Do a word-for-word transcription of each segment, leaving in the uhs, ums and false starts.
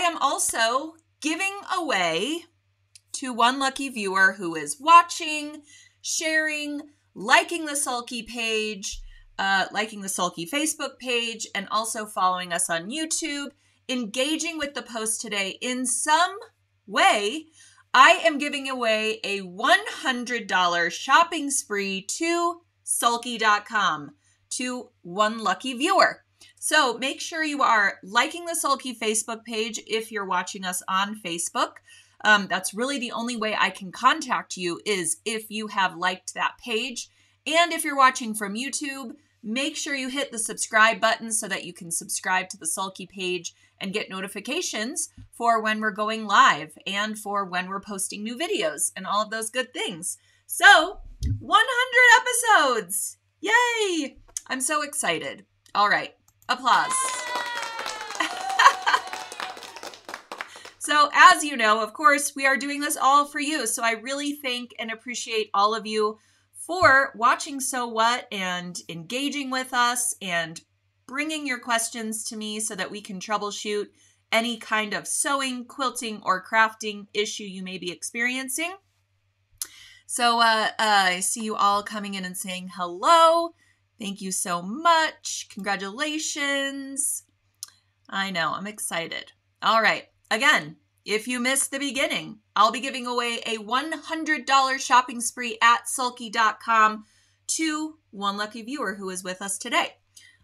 am also giving away to one lucky viewer who is watching, sharing, liking the Sulky page, uh, liking the Sulky Facebook page, and also following us on YouTube, engaging with the post today in some way, I am giving away a one hundred dollar shopping spree to sulky dot com to one lucky viewer. So make sure you are liking the Sulky Facebook page if you're watching us on Facebook. Um, that's really the only way I can contact you, is if you have liked that page. And if you're watching from YouTube, make sure you hit the subscribe button so that you can subscribe to the Sulky page and get notifications for when we're going live and for when we're posting new videos and all of those good things. So one hundred episodes. Yay. I'm so excited. All right. Applause. So as you know, of course, we are doing this all for you. So I really thank and appreciate all of you for watching So What and engaging with us and bringing your questions to me so that we can troubleshoot any kind of sewing, quilting, or crafting issue you may be experiencing. So uh, uh, I see you all coming in and saying hello. Thank you so much. Congratulations. I know, I'm excited. All right. Again, if you missed the beginning, I'll be giving away a one hundred dollar shopping spree at sulky dot com to one lucky viewer who is with us today.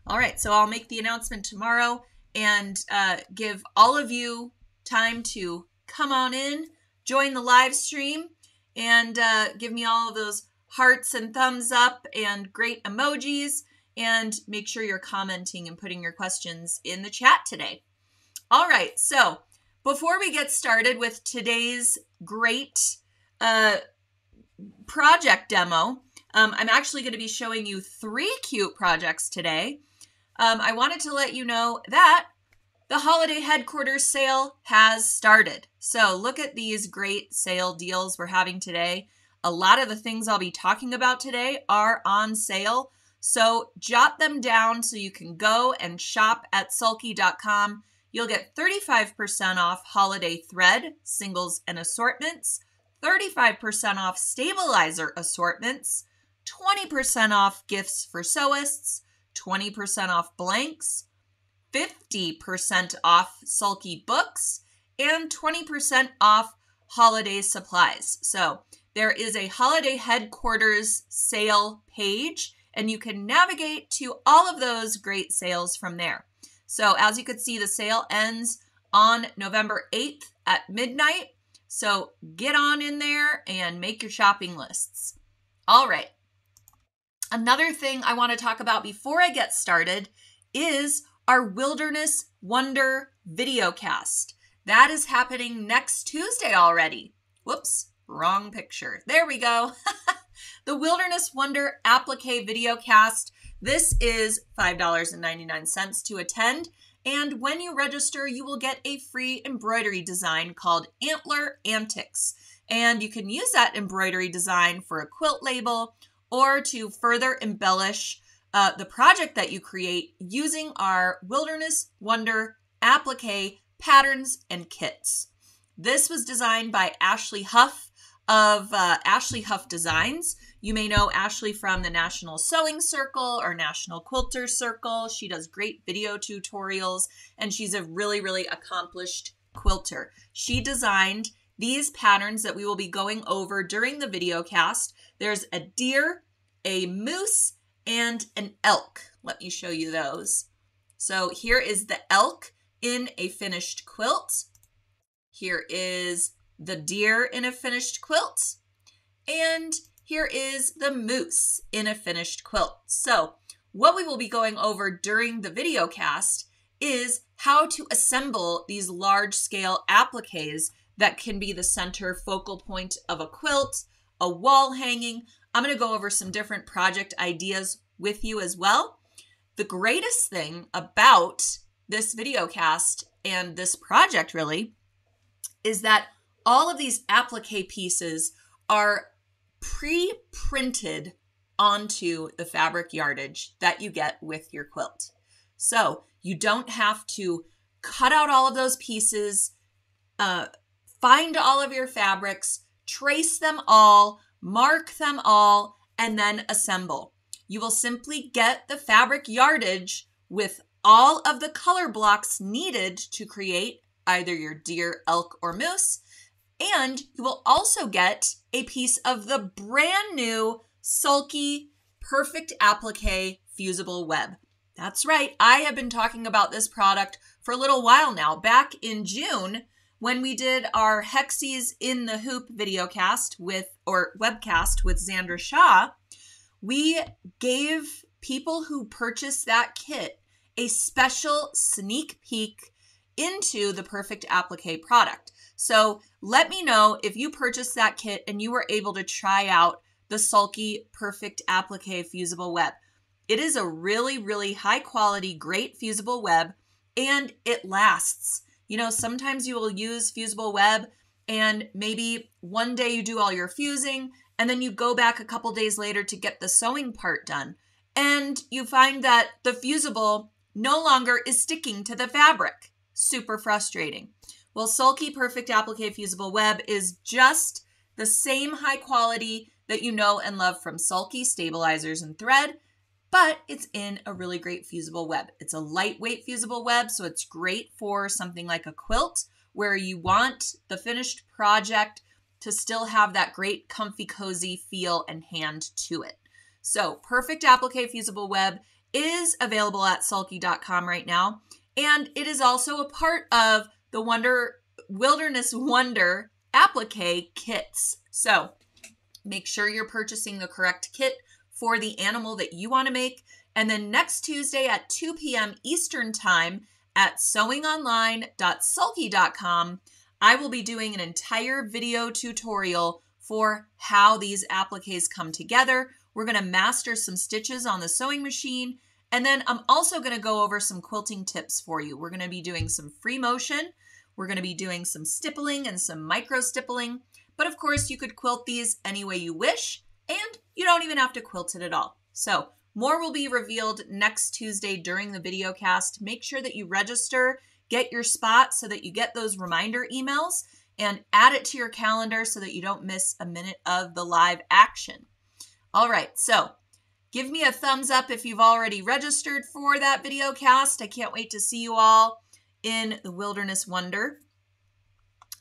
All right. So I'll make the announcement tomorrow and uh, give all of you time to come on in, join the live stream, and uh, give me all of those hearts and thumbs up and great emojis, and make sure you're commenting and putting your questions in the chat today. All right. So before we get started with today's great uh, project demo, um, I'm actually going to be showing you three cute projects today. Um, I wanted to let you know that the holiday headquarters sale has started. So look at these great sale deals we're having today. A lot of the things I'll be talking about today are on sale, so jot them down so you can go and shop at sulky dot com. You'll get thirty-five percent off holiday thread, singles, and assortments, thirty-five percent off stabilizer assortments, twenty percent off gifts for sewists, twenty percent off blanks, fifty percent off Sulky books, and twenty percent off holiday supplies. So there is a holiday headquarters sale page, and you can navigate to all of those great sales from there. So as you could see, the sale ends on November eighth at midnight. So get on in there and make your shopping lists. All right. Another thing I want to talk about before I get started is our Wilderness Wonder Videocast. That is happening next Tuesday already. Whoops. Wrong picture. There we go. The Wilderness Wonder Applique Videocast. This is five ninety-nine to attend. And when you register, you will get a free embroidery design called Antler Antics. And you can use that embroidery design for a quilt label or to further embellish uh, the project that you create using our Wilderness Wonder Applique patterns and kits. This was designed by Ashley Huff of uh, Ashley Huff Designs. You may know Ashley from the National Sewing Circle or National Quilter Circle. She does great video tutorials, and she's a really, really accomplished quilter. She designed these patterns that we will be going over during the video cast. There's a deer, a moose, and an elk. Let me show you those. So here is the elk in a finished quilt. Here is the deer in a finished quilt, and here is the moose in a finished quilt. So what we will be going over during the video cast is how to assemble these large scale appliques that can be the center focal point of a quilt, a wall hanging. I'm going to go over some different project ideas with you as well. The greatest thing about this video cast and this project really is that all of these applique pieces are pre-printed onto the fabric yardage that you get with your quilt. So you don't have to cut out all of those pieces, uh, find all of your fabrics, trace them all, mark them all, and then assemble. You will simply get the fabric yardage with all of the color blocks needed to create either your deer, elk, or moose, and you will also get a piece of the brand new Sulky Perfect Applique Fusible Web. That's right, I have been talking about this product for a little while now. Back in June, when we did our Hexies in the Hoop videocast with, or webcast with Xander Shaw, we gave people who purchased that kit a special sneak peek into the Perfect Applique product. So let me know if you purchased that kit and you were able to try out the Sulky Perfect Applique Fusible Web. It is a really, really high quality, great fusible web, and it lasts. You know, sometimes you will use fusible web and maybe one day you do all your fusing and then you go back a couple days later to get the sewing part done. And you find that the fusible no longer is sticking to the fabric. Super frustrating. Well, Sulky Perfect Applique Fusible Web is just the same high quality that you know and love from Sulky stabilizers and thread, but it's in a really great fusible web. It's a lightweight fusible web, so it's great for something like a quilt where you want the finished project to still have that great comfy, cozy feel and hand to it. So Perfect Applique Fusible Web is available at sulky dot com right now, and it is also a part of the Wonder Wilderness Wonder Applique kits. So make sure you're purchasing the correct kit for the animal that you want to make. And then next Tuesday at two p m Eastern Time at sewing online dot sulky dot com, I will be doing an entire video tutorial for how these appliques come together. We're going to master some stitches on the sewing machine. And then I'm also going to go over some quilting tips for you. We're going to be doing some free motion. We're going to be doing some stippling and some micro stippling. But of course, you could quilt these any way you wish, and you don't even have to quilt it at all. So more will be revealed next Tuesday during the video cast. Make sure that you register, get your spot so that you get those reminder emails, and add it to your calendar so that you don't miss a minute of the live action. All right, so give me a thumbs up if you've already registered for that video cast. I can't wait to see you all in the Wilderness Wonder.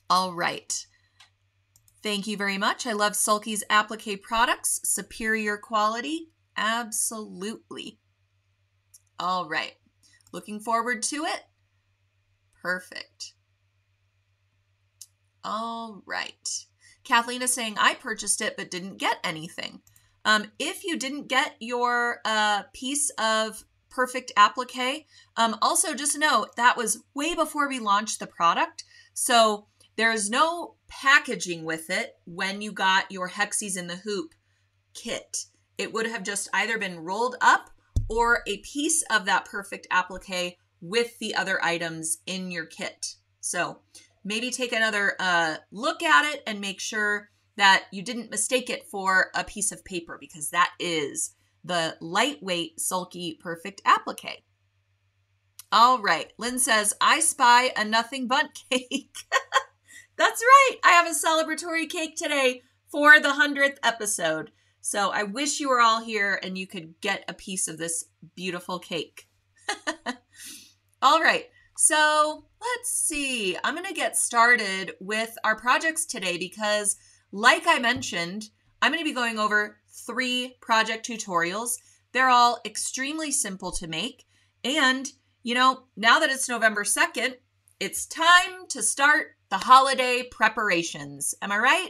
All right. Thank you very much. I love Sulky's applique products. Superior quality. Absolutely. All right. Looking forward to it. Perfect. All right. Kathleen is saying, I purchased it but didn't get anything. Um, if you didn't get your uh, piece of perfect applique, um, also just know that was way before we launched the product. So there is no packaging with it when you got your Hexies in the Hoop kit. It would have just either been rolled up or a piece of that perfect applique with the other items in your kit. So maybe take another uh, look at it and make sure that you didn't mistake it for a piece of paper, because that is the lightweight Sulky Perfect Applique. All right, Lynn says, I spy a nothing but cake. That's right. I have a celebratory cake today for the hundredth episode. So I wish you were all here and you could get a piece of this beautiful cake. All right. So let's see. I'm going to get started with our projects today because, like I mentioned, I'm going to be going over three project tutorials. They're all extremely simple to make. And, you know, now that it's November second, it's time to start the holiday preparations. Am I right?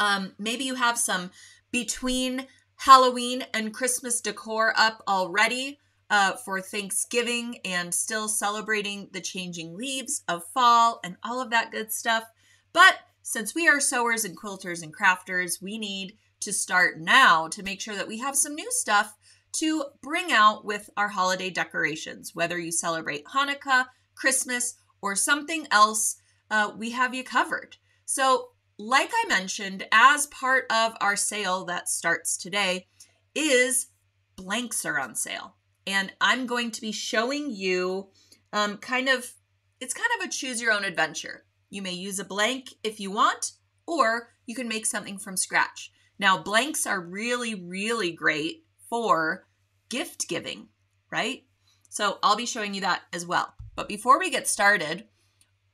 Um, maybe you have some between Halloween and Christmas decor up already uh, for Thanksgiving and still celebrating the changing leaves of fall and all of that good stuff. But since we are sewers and quilters and crafters, we need to start now to make sure that we have some new stuff to bring out with our holiday decorations. Whether you celebrate Hanukkah, Christmas, or something else, uh, we have you covered. So like I mentioned, as part of our sale that starts today, is blanks are on sale. And I'm going to be showing you Um, kind of, it's kind of a choose your own adventure. You may use a blank if you want, or you can make something from scratch. Now, blanks are really, really great for gift giving, right? So I'll be showing you that as well. But before we get started,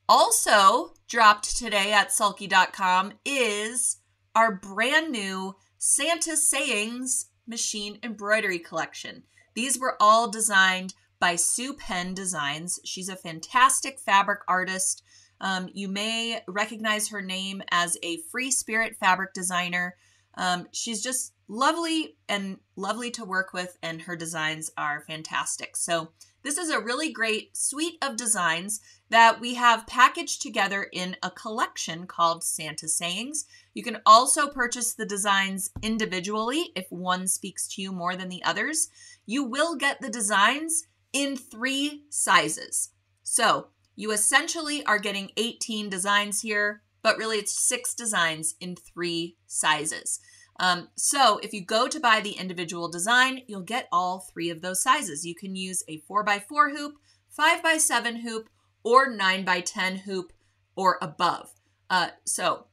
also dropped today at sulky dot com is our brand new Santa Sayings Machine Embroidery Collection. These were all designed by Sue Penn Designs. She's a fantastic fabric artist. Um, you may recognize her name as a Free Spirit fabric designer. Um, she's just lovely and lovely to work with, and her designs are fantastic. So this is a really great suite of designs that we have packaged together in a collection called Santa Sayings. You can also purchase the designs individually if one speaks to you more than the others. You will get the designs in three sizes. So you essentially are getting eighteen designs here, but really it's six designs in three sizes. Um, so if you go to buy the individual design, you'll get all three of those sizes. You can use a four by four hoop, five by seven hoop, or nine by ten hoop or above. Uh, so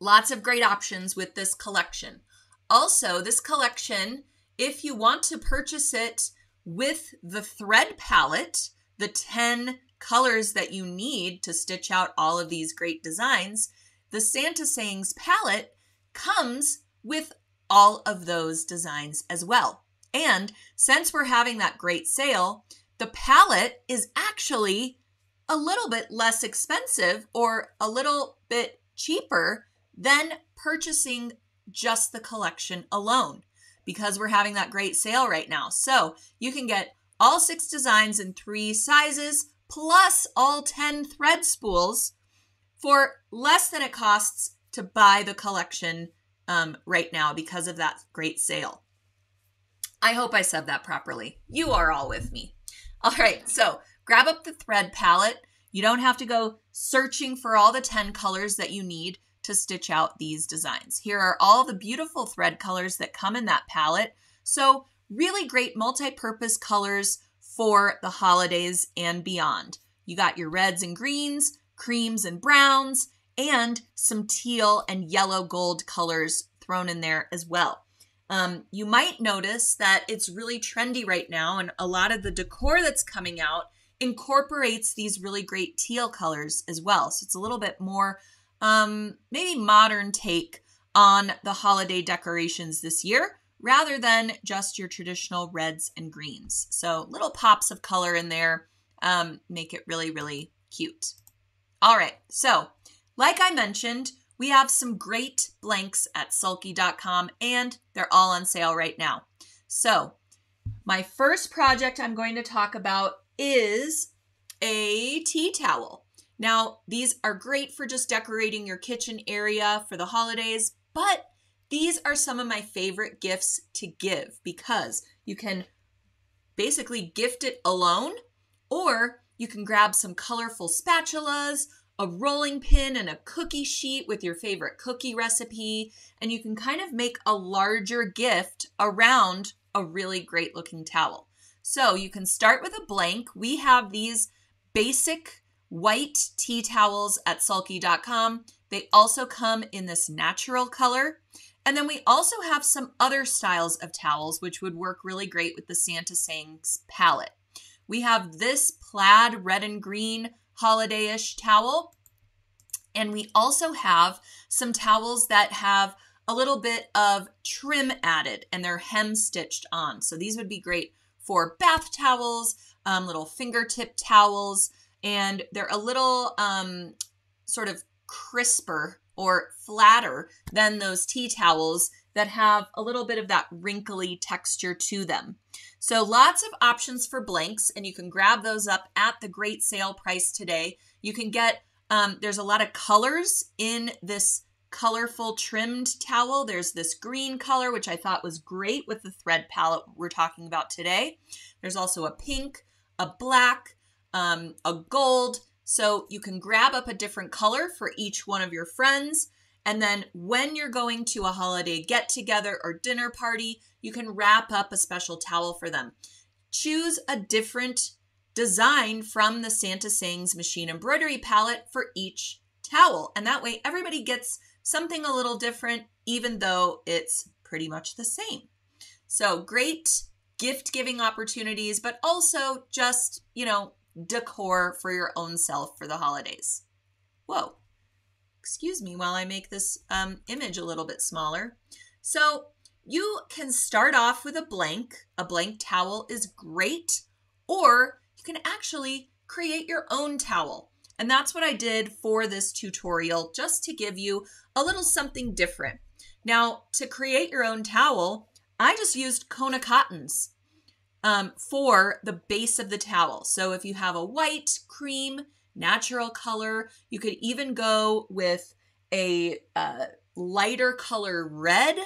lots of great options with this collection. Also, this collection, if you want to purchase it with the thread palette, the ten colors that you need to stitch out all of these great designs, the Santa Sayings palette comes with all of those designs as well. And since we're having that great sale, the palette is actually a little bit less expensive or a little bit cheaper than purchasing just the collection alone, because we're having that great sale right now. So you can get all six designs in three sizes, plus all ten thread spools for less than it costs to buy the collection um, right now because of that great sale. I hope I said that properly. You are all with me. All right, so grab up the thread palette. You don't have to go searching for all the ten colors that you need to stitch out these designs. Here are all the beautiful thread colors that come in that palette. So really great multi-purpose colors for the holidays and beyond. You got your reds and greens, creams and browns, and some teal and yellow gold colors thrown in there as well. Um, you might notice that it's really trendy right now, and a lot of the decor that's coming out incorporates these really great teal colors as well. So it's a little bit more um, maybe modern take on the holiday decorations this year, rather than just your traditional reds and greens. So little pops of color in there um, make it really, really cute. All right, so like I mentioned, we have some great blanks at sulky dot com, and they're all on sale right now. So my first project I'm going to talk about is a tea towel. Now, these are great for just decorating your kitchen area for the holidays, but these are some of my favorite gifts to give because you can basically gift it alone, or you can grab some colorful spatulas, a rolling pin, and a cookie sheet with your favorite cookie recipe, and you can kind of make a larger gift around a really great looking towel. So you can start with a blank. We have these basic white tea towels at sulky dot com. They also come in this natural color. And then we also have some other styles of towels, which would work really great with the Santa Sayings palette. We have this plaid red and green holiday-ish towel. And we also have some towels that have a little bit of trim added, and they're hem stitched on. So these would be great for bath towels, um, little fingertip towels, and they're a little um, sort of crisper or flatter than those tea towels that have a little bit of that wrinkly texture to them. So lots of options for blanks, and you can grab those up at the great sale price today. You can get, um, there's a lot of colors in this colorful trimmed towel. There's this green color, which I thought was great with the thread palette we're talking about today. There's also a pink, a black, um, a gold. So you can grab up a different color for each one of your friends. And then when you're going to a holiday get together or dinner party, you can wrap up a special towel for them. Choose a different design from the Santa Sayings Machine Embroidery Palette for each towel. And that way everybody gets something a little different, even though it's pretty much the same. So great gift giving opportunities, but also just, you know, decor for your own self for the holidays. Whoa, excuse me while I make this um, image a little bit smaller. So you can start off with a blank. A blank towel is great, or you can actually create your own towel. And that's what I did for this tutorial, just to give you a little something different. Now, to create your own towel, I just used Kona Cottons um, for the base of the towel. So if you have a white, cream, natural color, you could even go with a uh, lighter color red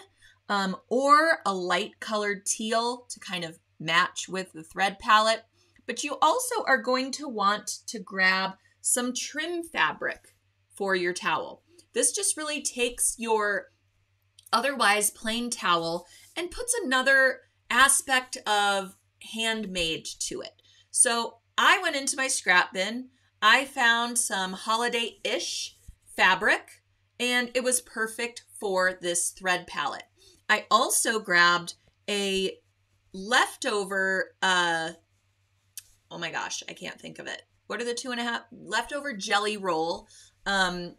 um, or a light colored teal to kind of match with the thread palette. But you also are going to want to grab some trim fabric for your towel. This just really takes your otherwise plain towel and puts another aspect of handmade to it. So I went into my scrap bin, I found some holiday-ish fabric, and it was perfect for this thread palette. I also grabbed a leftover, uh, oh my gosh, I can't think of it. What are the two and a half leftover jelly roll um,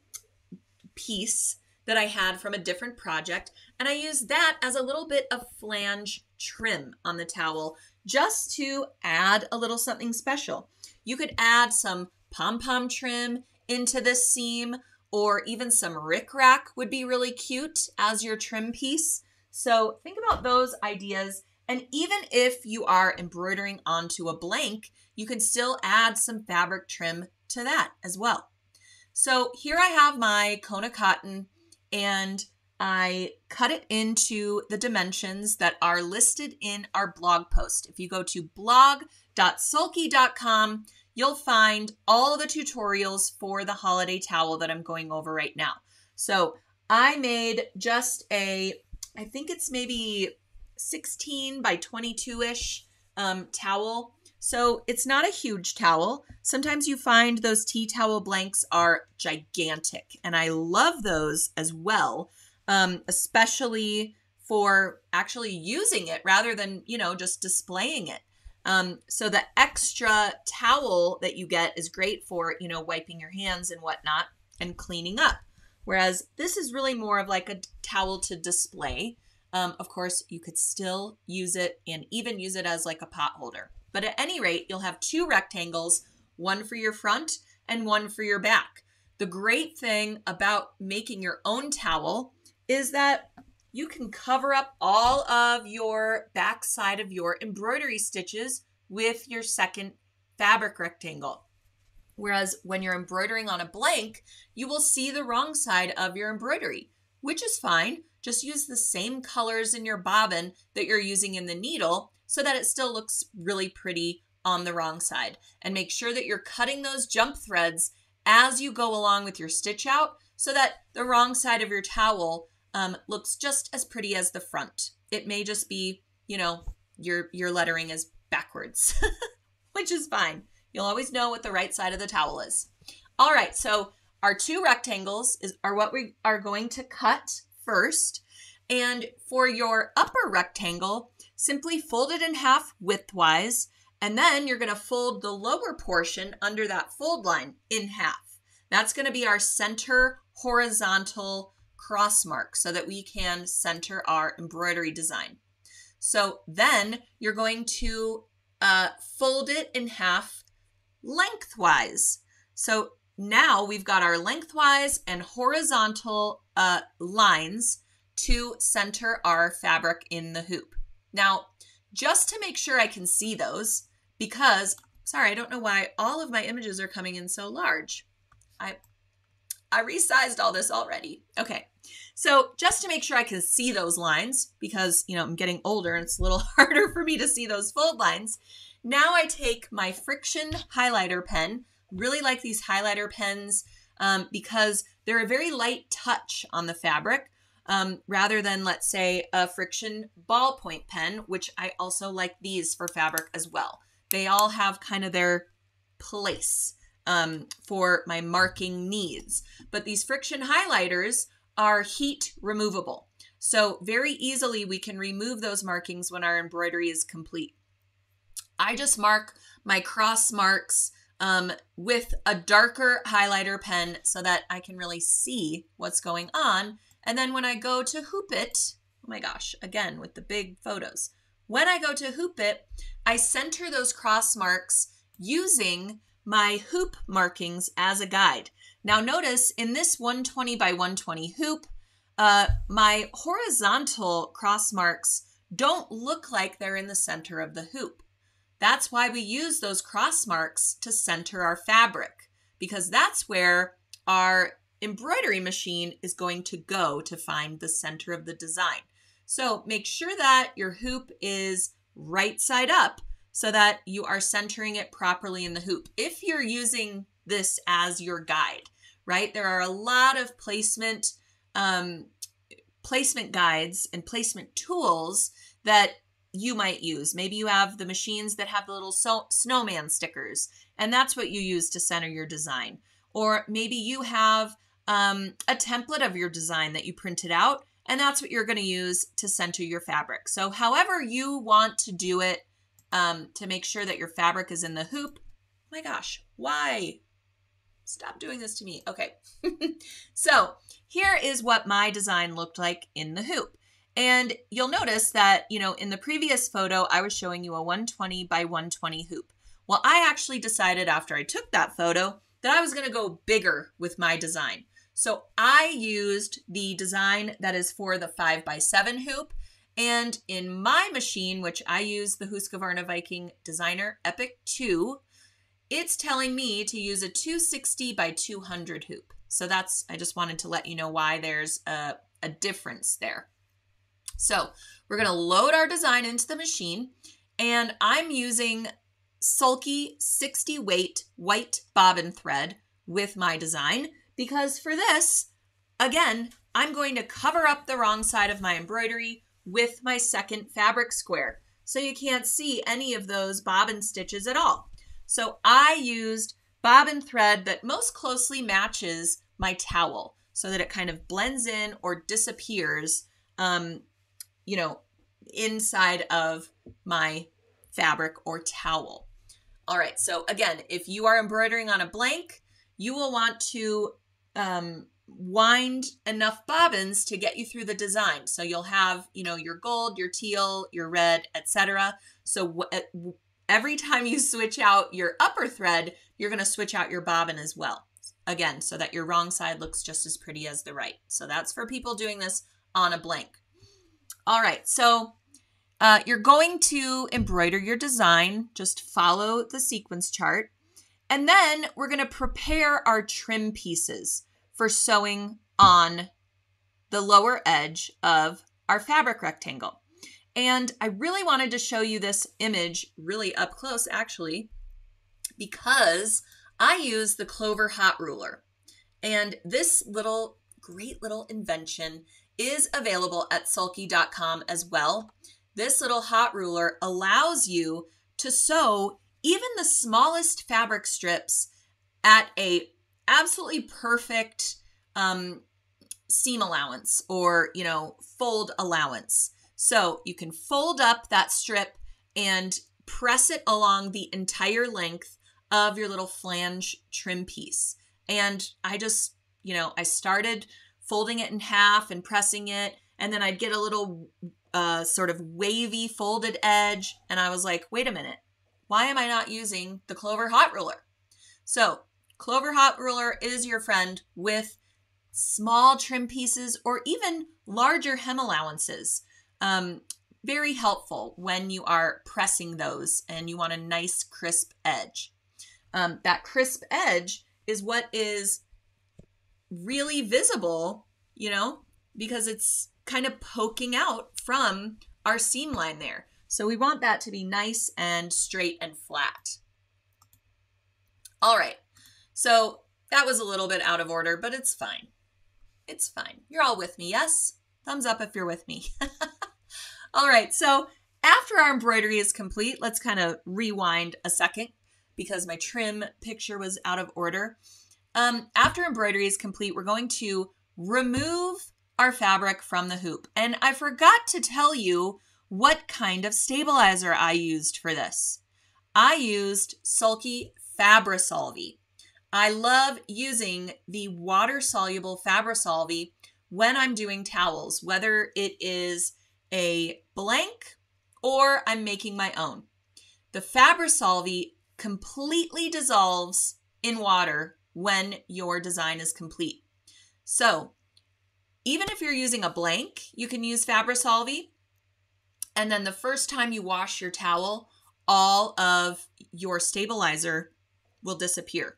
piece that I had from a different project. And I used that as a little bit of flange trim on the towel, just to add a little something special. You could add some pom-pom trim into this seam, or even some rickrack would be really cute as your trim piece. So think about those ideas. And even if you are embroidering onto a blank, you can still add some fabric trim to that as well. So here I have my Kona Cotton, and I cut it into the dimensions that are listed in our blog post. If you go to blog dot sulky dot com, you'll find all the tutorials for the holiday towel that I'm going over right now. So I made just a, I think it's maybe sixteen by twenty-two-ish um, towel. So it's not a huge towel. Sometimes you find those tea towel blanks are gigantic, and I love those as well. Um, especially for actually using it rather than, you know, just displaying it. Um, so the extra towel that you get is great for, you know, wiping your hands and whatnot and cleaning up. Whereas this is really more of like a towel to display. Um, of course, you could still use it and even use it as like a pot holder. But at any rate, you'll have two rectangles, one for your front and one for your back. The great thing about making your own towel is that you can cover up all of your back side of your embroidery stitches with your second fabric rectangle. Whereas when you're embroidering on a blank, you will see the wrong side of your embroidery, which is fine. Just use the same colors in your bobbin that you're using in the needle so that it still looks really pretty on the wrong side. And make sure that you're cutting those jump threads as you go along with your stitch out so that the wrong side of your towel Um, looks just as pretty as the front. It may just be, you know, your your lettering is backwards, which is fine. You'll always know what the right side of the towel is. All right, so our two rectangles is, are what we are going to cut first. And for your upper rectangle, simply fold it in half widthwise, and then you're gonna fold the lower portion under that fold line in half. That's gonna be our center horizontal cross mark so that we can center our embroidery design. So then you're going to uh, fold it in half lengthwise. So now we've got our lengthwise and horizontal uh, lines to center our fabric in the hoop. Now, just to make sure I can see those, because, sorry, I don't know why all of my images are coming in so large. I I resized all this already. Okay. So just to make sure I can see those lines, because, you know, I'm getting older and it's a little harder for me to see those fold lines. Now I take my friction highlighter pen. Really like these highlighter pens um, because they're a very light touch on the fabric um, rather than, let's say, a friction ballpoint pen, which I also like these for fabric as well. they all have kind of their place um, for my marking needs. But these friction highlighters are heat removable. So very easily we can remove those markings when our embroidery is complete. I just mark my cross marks um, with a darker highlighter pen so that I can really see what's going on. And then when I go to hoop it, oh my gosh, again with the big photos, when I go to hoop it, I center those cross marks using my hoop markings as a guide. Now notice in this one twenty by one twenty hoop, uh, my horizontal cross marks don't look like they're in the center of the hoop. That's why we use those cross marks to center our fabric, because that's where our embroidery machine is going to go to find the center of the design. So make sure that your hoop is right side up so that you are centering it properly in the hoop. If you're using this as your guide, right? There are a lot of placement, um, placement guides and placement tools that you might use. Maybe you have the machines that have the little so snowman stickers, and that's what you use to center your design. Or maybe you have um, a template of your design that you printed out, and that's what you're going to use to center your fabric. So however you want to do it um, to make sure that your fabric is in the hoop. Oh my gosh, why? Stop doing this to me. Okay. So here is what my design looked like in the hoop. And you'll notice that, you know, in the previous photo, I was showing you a one twenty by one twenty hoop. Well, I actually decided after I took that photo that I was going to go bigger with my design. So I used the design that is for the five by seven hoop. And in my machine, which I use the Husqvarna Viking Designer Epic two, it's telling me to use a two sixty by two hundred hoop. So that's, I just wanted to let you know why there's a, a difference there. So we're going to load our design into the machine, and I'm using Sulky sixty weight white bobbin thread with my design, because for this, again, I'm going to cover up the wrong side of my embroidery with my second fabric square. So you can't see any of those bobbin stitches at all. So I used bobbin thread that most closely matches my towel so that it kind of blends in or disappears um, you know, inside of my fabric or towel. All right. So again, if you are embroidering on a blank, you will want to, um, wind enough bobbins to get you through the design. So you'll have, you know, your gold, your teal, your red, et cetera. So every time you switch out your upper thread, you're going to switch out your bobbin as well. Again, so that your wrong side looks just as pretty as the right. So that's for people doing this on a blank. All right, so uh, you're going to embroider your design. Just follow the sequence chart. And then we're going to prepare our trim pieces for sewing on the lower edge of our fabric rectangle. And I really wanted to show you this image really up close, actually, because I use the Clover Hot Ruler. And this little, great little invention is available at sulky dot com as well. This little hot ruler allows you to sew even the smallest fabric strips at a absolutely perfect um, seam allowance or, you know, fold allowance. So you can fold up that strip and press it along the entire length of your little flange trim piece. And I just, you know, I started folding it in half and pressing it. And then I'd get a little uh, sort of wavy folded edge. And I was like, wait a minute, why am I not using the Clover Hot Ruler? So Clover Hot Ruler is your friend with small trim pieces or even larger hem allowances. Um, very helpful when you are pressing those and you want a nice crisp edge. Um, that crisp edge is what is really visible, you know, because it's kind of poking out from our seam line there. So we want that to be nice and straight and flat. All right. So that was a little bit out of order, but it's fine. It's fine. You're all with me. Yes. Thumbs up if you're with me. All right. So After our embroidery is complete, let's kind of rewind a second because my trim picture was out of order. Um, after embroidery is complete, we're going to remove our fabric from the hoop. And I forgot to tell you what kind of stabilizer I used for this. I used Sulky Fabri-Solvy. I love using the water-soluble Fabri-Solvy when I'm doing towels, whether it is a blank or I'm making my own. The Fabri-Solvy completely dissolves in water when your design is complete. So even if you're using a blank, you can use Fabri-Solvy. And then the first time you wash your towel, all of your stabilizer will disappear.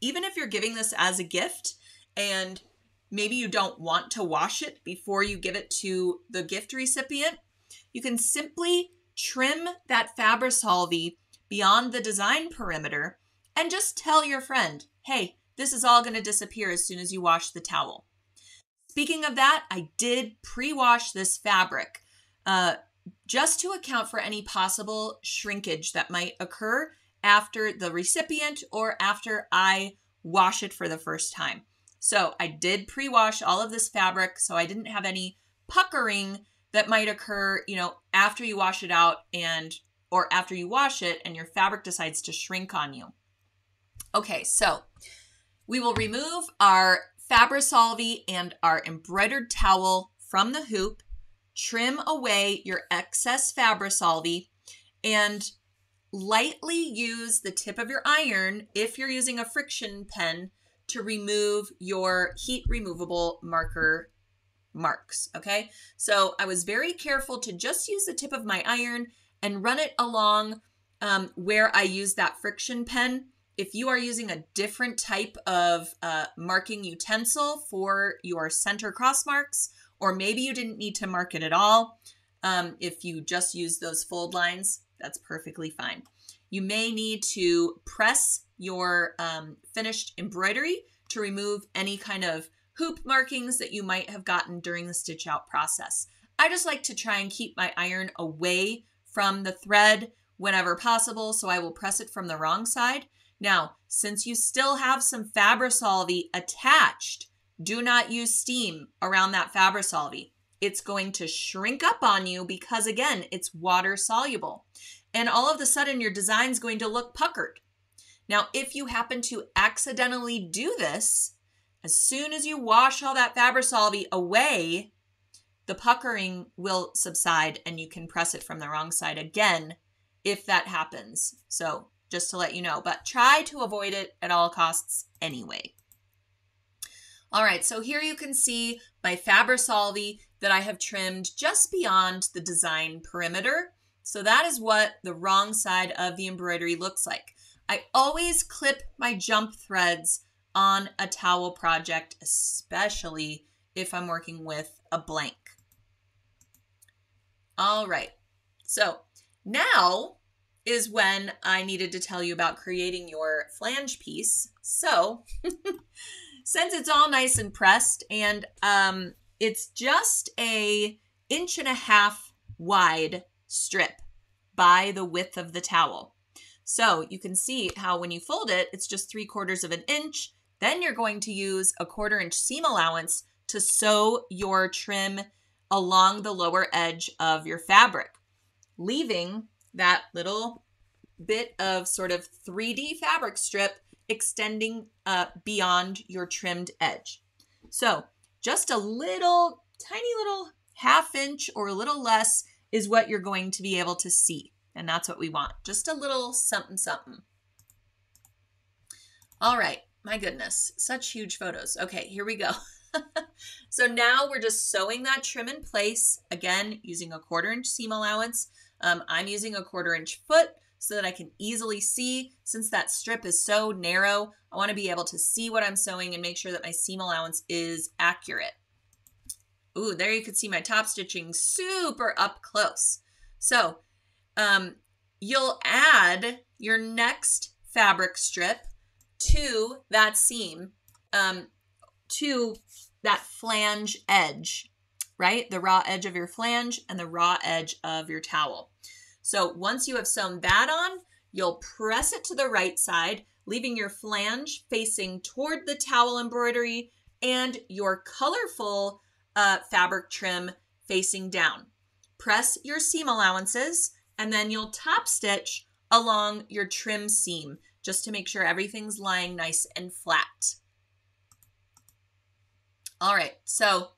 Even if you're giving this as a gift and maybe you don't want to wash it before you give it to the gift recipient, you can simply trim that Fabri-Solvy beyond the design perimeter and just tell your friend, hey, this is all going to disappear as soon as you wash the towel. Speaking of that, I did pre-wash this fabric uh, just to account for any possible shrinkage that might occur after the recipient or after I wash it for the first time. So I did pre-wash all of this fabric, so I didn't have any puckering that might occur, you know, after you wash it out and or after you wash it and your fabric decides to shrink on you. Okay, so we will remove our Fabri-Solvy and our embroidered towel from the hoop, trim away your excess Fabri-Solvy, and lightly use the tip of your iron if you're using a friction pen to remove your heat removable marker marks, okay? So I was very careful to just use the tip of my iron and run it along um, where I use that friction pen. If you are using a different type of uh, marking utensil for your center cross marks, or maybe you didn't need to mark it at all, um, if you just use those fold lines, that's perfectly fine. You may need to press your um, finished embroidery to remove any kind of hoop markings that you might have gotten during the stitch out process. I just like to try and keep my iron away from the thread whenever possible, so I will press it from the wrong side. Now, since you still have some Fabri-Solvy attached, do not use steam around that Fabri-Solvy. It's going to shrink up on you because, again, it's water soluble. And all of a sudden, your design's going to look puckered. Now, if you happen to accidentally do this, as soon as you wash all that Fabri-Solvy away, the puckering will subside and you can press it from the wrong side again if that happens. So just to let you know, but try to avoid it at all costs anyway. All right, so here you can see my Fabri-Solvy that I have trimmed just beyond the design perimeter. So that is what the wrong side of the embroidery looks like. I always clip my jump threads on a towel project, especially if I'm working with a blank. All right, so now is when I needed to tell you about creating your flange piece. So since it's all nice and pressed and um, it's just an inch and a half wide strip by the width of the towel. So you can see how when you fold it, it's just three quarters of an inch. Then you're going to use a quarter inch seam allowance to sew your trim along the lower edge of your fabric, leaving that little bit of sort of three D fabric strip extending uh, beyond your trimmed edge. So just a little, tiny little half inch or a little less is what you're going to be able to see. And that's what we want, just a little something, something. All right, my goodness, such huge photos. Okay, here we go. So now we're just sewing that trim in place, again, using a quarter inch seam allowance. Um, I'm using a quarter inch foot so that I can easily see. Since that strip is so narrow, I want to be able to see what I'm sewing and make sure that my seam allowance is accurate. Ooh, there you can see my top stitching super up close. So um, you'll add your next fabric strip to that seam, um, to that flange edge right? The raw edge of your flange and the raw edge of your towel. So once you have sewn that on, you'll press it to the right side, leaving your flange facing toward the towel embroidery and your colorful uh, fabric trim facing down. Press your seam allowances, and then you'll top stitch along your trim seam just to make sure everything's lying nice and flat. All right, so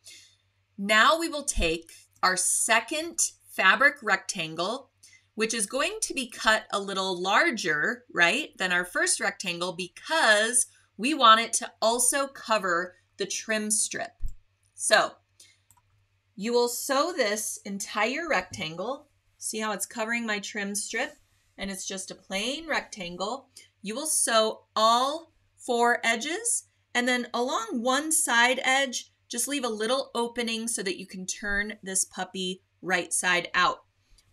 now we will take our second fabric rectangle, which is going to be cut a little larger, right, than our first rectangle because we want it to also cover the trim strip. So you will sew this entire rectangle. See how it's covering my trim strip? And it's just a plain rectangle. You will sew all four edges, and then along one side edge, just leave a little opening so that you can turn this puppy right side out.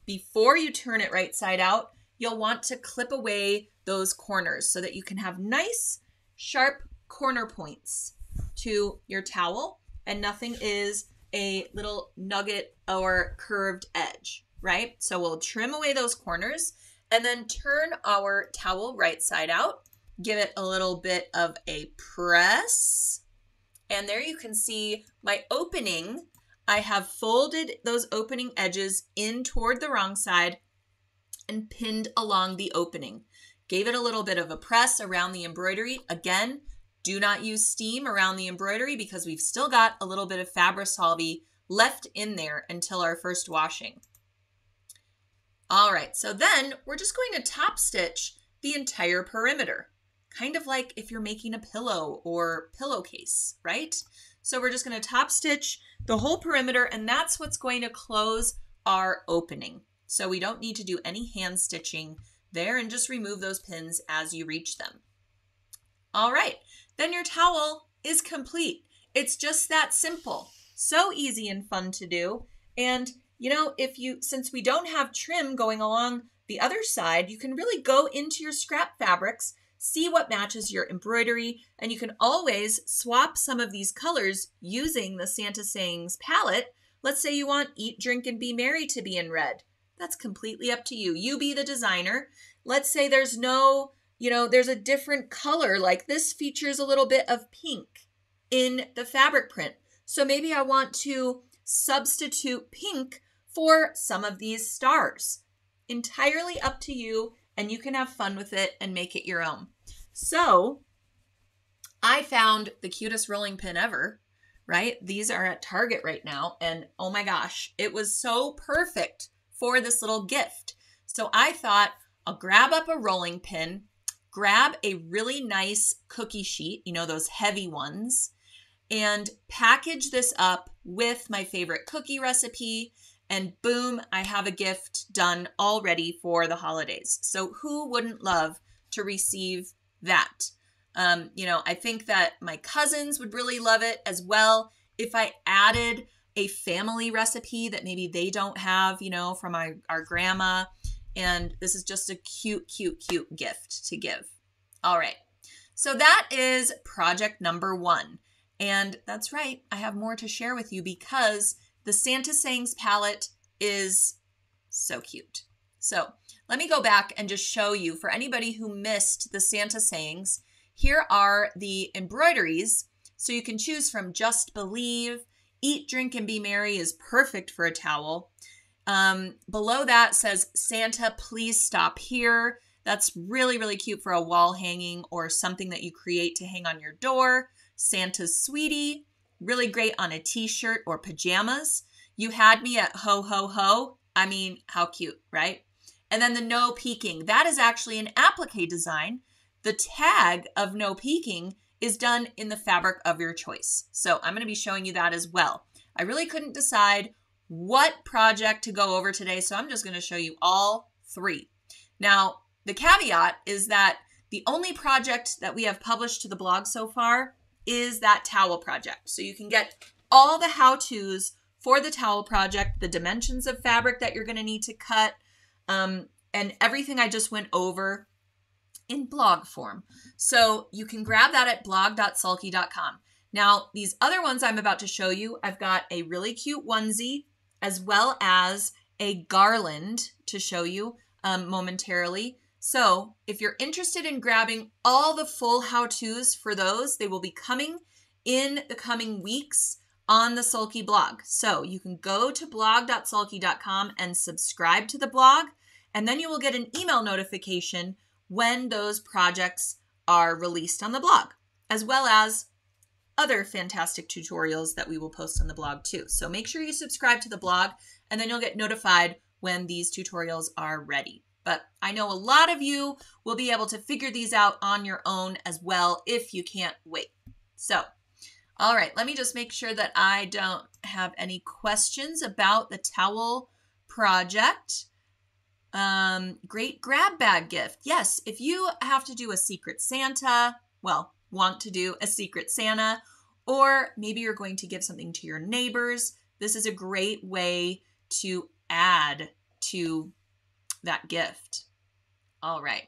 Before you turn it right side out, you'll want to clip away those corners so that you can have nice, sharp corner points to your towel, and nothing is a little nugget or curved edge, right? So we'll trim away those corners and then turn our towel right side out, give it a little bit of a press. And there you can see my opening. I have folded those opening edges in toward the wrong side and pinned along the opening. Gave it a little bit of a press around the embroidery. Again, do not use steam around the embroidery because we've still got a little bit of Fabri-Solvy left in there until our first washing. All right, so then we're just going to top stitch the entire perimeter, kind of like if you're making a pillow or pillowcase, right? So we're just going to top stitch the whole perimeter, and that's what's going to close our opening. So we don't need to do any hand stitching there, and just remove those pins as you reach them. All right, then your towel is complete. It's just that simple. So easy and fun to do. And you know, if you, since we don't have trim going along the other side, you can really go into your scrap fabrics, see what matches your embroidery, and you can always swap some of these colors using the Santa Sayings palette. Let's say you want Eat, Drink, and Be Merry to be in red. That's completely up to you. You be the designer. Let's say there's no, you know, there's a different color, like this features a little bit of pink in the fabric print. So maybe I want to substitute pink for some of these stars. Entirely up to you, and you can have fun with it and make it your own. So I found the cutest rolling pin ever, right? These are at Target right now, and oh my gosh, it was so perfect for this little gift. So I thought I'll grab up a rolling pin, grab a really nice cookie sheet, you know, those heavy ones, and package this up with my favorite cookie recipe, and boom, I have a gift done already for the holidays. So who wouldn't love to receive that? Um, you know, I think that my cousins would really love it as well. If I added a family recipe that maybe they don't have, you know, from our, our grandma, and this is just a cute, cute, cute gift to give. All right, so that is project number one. And that's right, I have more to share with you because the Santa Sayings palette is so cute. So let me go back and just show you, for anybody who missed the Santa Sayings, here are the embroideries. So you can choose from Just Believe, Eat, Drink, and Be Merry is perfect for a towel. Um, below that says, Santa, Please Stop Here. That's really, really cute for a wall hanging or something that you create to hang on your door. Santa's Sweetie, really great on a t-shirt or pajamas. You Had Me at Ho Ho Ho. I mean, how cute, right? And then the No Peeking. That is actually an applique design. The tag of No Peeking is done in the fabric of your choice. So I'm going to be showing you that as well. I really couldn't decide what project to go over today, so I'm just going to show you all three. Now, the caveat is that the only project that we have published to the blog so far is that towel project. So you can get all the how-tos for the towel project, the dimensions of fabric that you're gonna need to cut, um, and everything I just went over in blog form. So you can grab that at blog dot sulky dot com. Now, these other ones I'm about to show you, I've got a really cute onesie as well as a garland to show you um, momentarily. So if you're interested in grabbing all the full how-tos for those, they will be coming in the coming weeks on the Sulky blog. So you can go to blog dot sulky dot com and subscribe to the blog, and then you will get an email notification when those projects are released on the blog, as well as other fantastic tutorials that we will post on the blog too. So make sure you subscribe to the blog, and then you'll get notified when these tutorials are ready. But I know a lot of you will be able to figure these out on your own as well if you can't wait. So, all right, let me just make sure that I don't have any questions about the towel project. Um, great grab bag gift. Yes, if you have to do a Secret Santa, well, want to do a Secret Santa, or maybe you're going to give something to your neighbors, this is a great way to add to that gift. All right.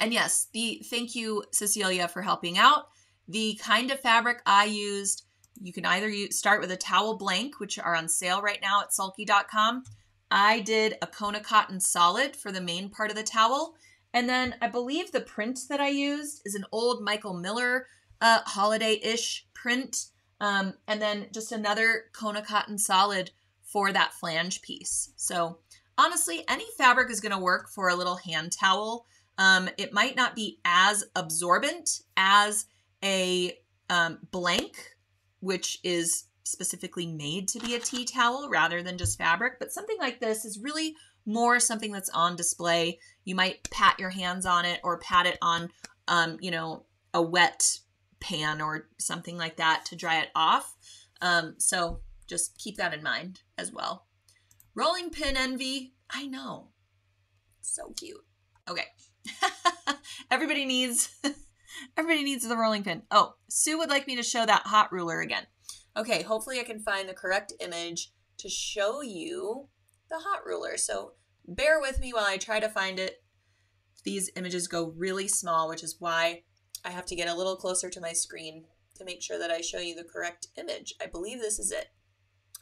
And yes, the thank you, Cecilia, for helping out. The kind of fabric I used, you can either use, start with a towel blank, which are on sale right now at sulky dot com. I did a Kona Cotton solid for the main part of the towel. And then I believe the print that I used is an old Michael Miller uh, holiday-ish print. Um, and then just another Kona Cotton solid for that flange piece. So honestly, any fabric is going to work for a little hand towel. Um, it might not be as absorbent as a um, blank, which is specifically made to be a tea towel rather than just fabric. But something like this is really more something that's on display. You might pat your hands on it or pat it on, um, you know, a wet pan or something like that to dry it off. Um, so just keep that in mind as well. Rolling pin envy. I know. So cute. Okay. Everybody needs... Everybody needs the rolling pin. Oh, Sue would like me to show that hot ruler again. Okay, hopefully I can find the correct image to show you the hot ruler. So bear with me while I try to find it. These images go really small, which is why I have to get a little closer to my screen to make sure that I show you the correct image. I believe this is it.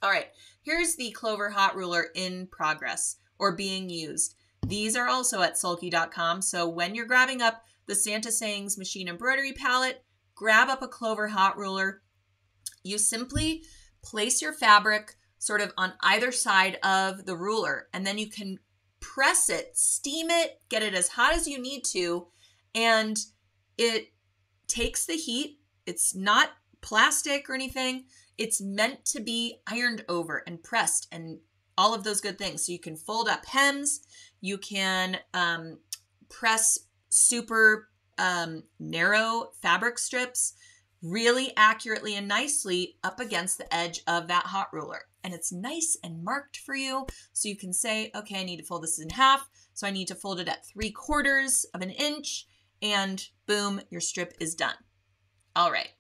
All right, here's the Clover hot ruler in progress or being used. These are also at sulky dot com. So when you're grabbing up the Santa Sayings Machine Embroidery Palette, grab up a Clover hot ruler. You simply place your fabric sort of on either side of the ruler, and then you can press it, steam it, get it as hot as you need to, and it takes the heat. It's not plastic or anything. It's meant to be ironed over and pressed and all of those good things. So you can fold up hems, you can um, press super um, narrow fabric strips really accurately and nicely up against the edge of that hot ruler. And it's nice and marked for you. So you can say, okay, I need to fold this in half. So I need to fold it at three quarters of an inch, and boom, your strip is done. All right.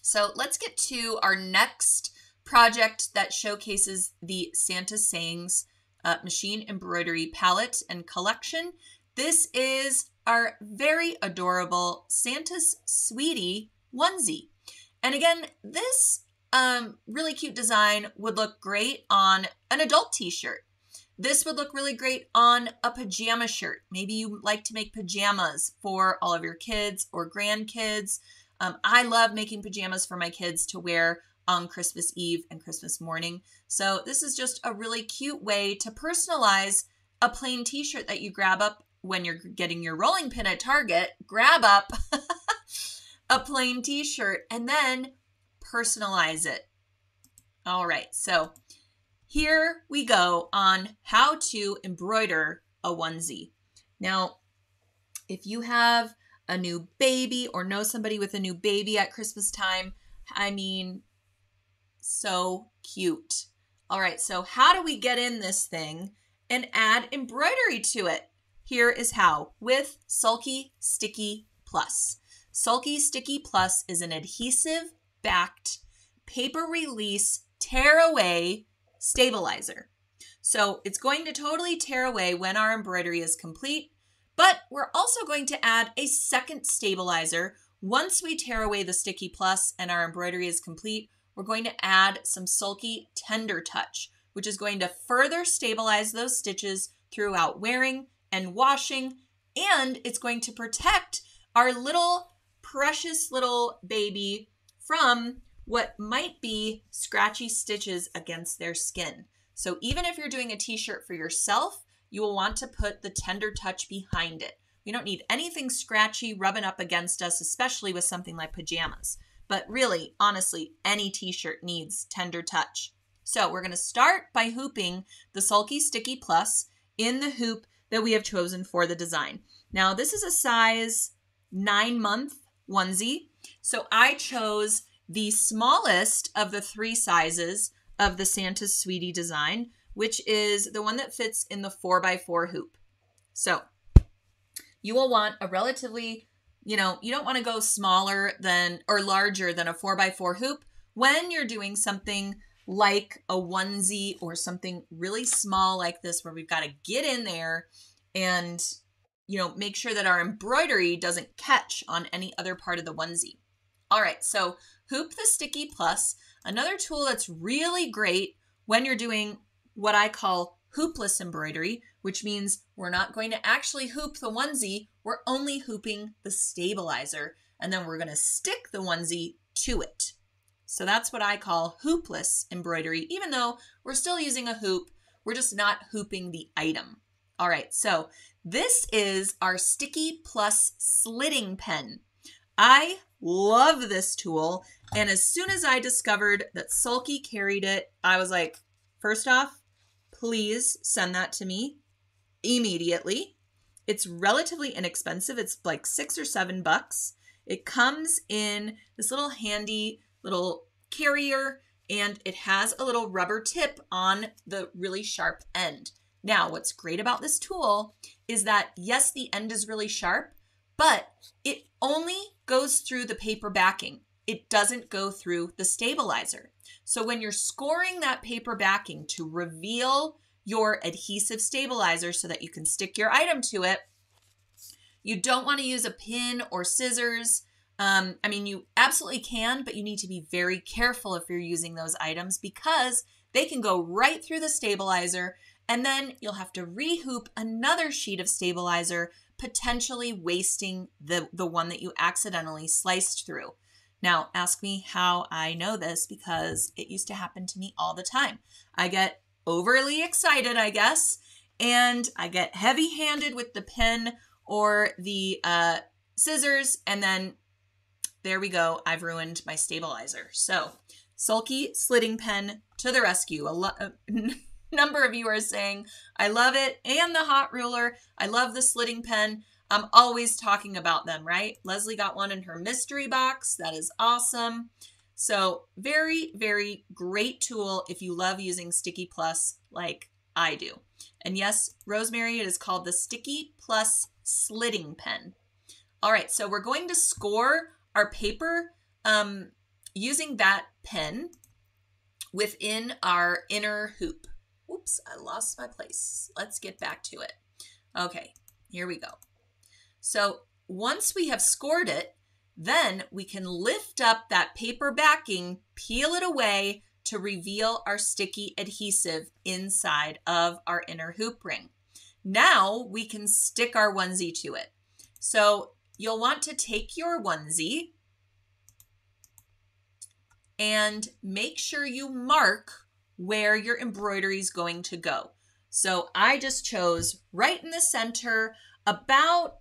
So let's get to our next project that showcases the Santa Sayings uh, Machine Embroidery Palette and Collection. This is our very adorable Santa's Sweetie onesie. And again, this um, really cute design would look great on an adult t-shirt. This would look really great on a pajama shirt. Maybe you like to make pajamas for all of your kids or grandkids. Um, I love making pajamas for my kids to wear on Christmas Eve and Christmas morning. So this is just a really cute way to personalize a plain t-shirt that you grab up when you're getting your rolling pin at Target. Grab up a plain t-shirt and then personalize it. All right, so here we go on how to embroider a onesie. Now, if you have a new baby or know somebody with a new baby at Christmas time, I mean, so cute. All right, so how do we get in this thing and add embroidery to it? Here is how, with Sulky Sticky Plus. Sulky Sticky Plus is an adhesive backed paper release tear away stabilizer. So it's going to totally tear away when our embroidery is complete, but we're also going to add a second stabilizer, Once we tear away the Sticky Plus and our embroidery is complete, we're going to add some Sulky Tender Touch, which is going to further stabilize those stitches throughout wearing and washing, and it's going to protect our little precious little baby from what might be scratchy stitches against their skin. So even if you're doing a t-shirt for yourself, you will want to put the Tender Touch behind it. We don't need anything scratchy rubbing up against us, especially with something like pajamas. But really, honestly, any t-shirt needs Tender Touch. So we're gonna start by hooping the Sulky Sticky Plus in the hoop that we have chosen for the design. Now this is a size nine month onesie. So I chose the smallest of the three sizes of the Santa Sweetie design, which is the one that fits in the four by four hoop. So you will want a relatively, you know, you don't wanna go smaller than, or larger than a four by four hoop when you're doing something like a onesie or something really small like this, where we've got to get in there and, you know, make sure that our embroidery doesn't catch on any other part of the onesie. All right, so hoop the Sticky Plus. Another tool that's really great when you're doing what I call hoopless embroidery, which means we're not going to actually hoop the onesie, we're only hooping the stabilizer, and then we're going to stick the onesie to it. So that's what I call hoopless embroidery. Even though we're still using a hoop, we're just not hooping the item. All right, so this is our Sticky Plus slitting pen. I love this tool. And as soon as I discovered that Sulky carried it, I was like, first off, please send that to me immediately. It's relatively inexpensive. It's like six or seven bucks. It comes in this little handy little carrier, and it has a little rubber tip on the really sharp end. Now, what's great about this tool is that, yes, the end is really sharp, but it only goes through the paper backing. It doesn't go through the stabilizer. So when you're scoring that paper backing to reveal your adhesive stabilizer so that you can stick your item to it, you don't want to use a pin or scissors. Um, I mean, you absolutely can, but you need to be very careful if you're using those items because they can go right through the stabilizer, and then you'll have to rehoop another sheet of stabilizer, potentially wasting the, the one that you accidentally sliced through. Now, ask me how I know this because it used to happen to me all the time. I get overly excited, I guess, and I get heavy-handed with the pen or the uh, scissors, and then there we go. I've ruined my stabilizer. So Sulky slitting pen to the rescue. A number of you are saying, I love it. And the hot ruler. I love the slitting pen. I'm always talking about them, right? Leslie got one in her mystery box. That is awesome. So very, very great tool if you love using Sticky Plus like I do. And yes, Rosemary, it is called the Sticky Plus slitting pen. All right. So we're going to score our paper um, using that pen within our inner hoop. Oops, I lost my place. Let's get back to it. Okay, here we go. So once we have scored it, then we can lift up that paper backing, peel it away to reveal our sticky adhesive inside of our inner hoop ring. Now we can stick our onesie to it. So you'll want to take your onesie and make sure you mark where your embroidery is going to go. So I just chose right in the center, about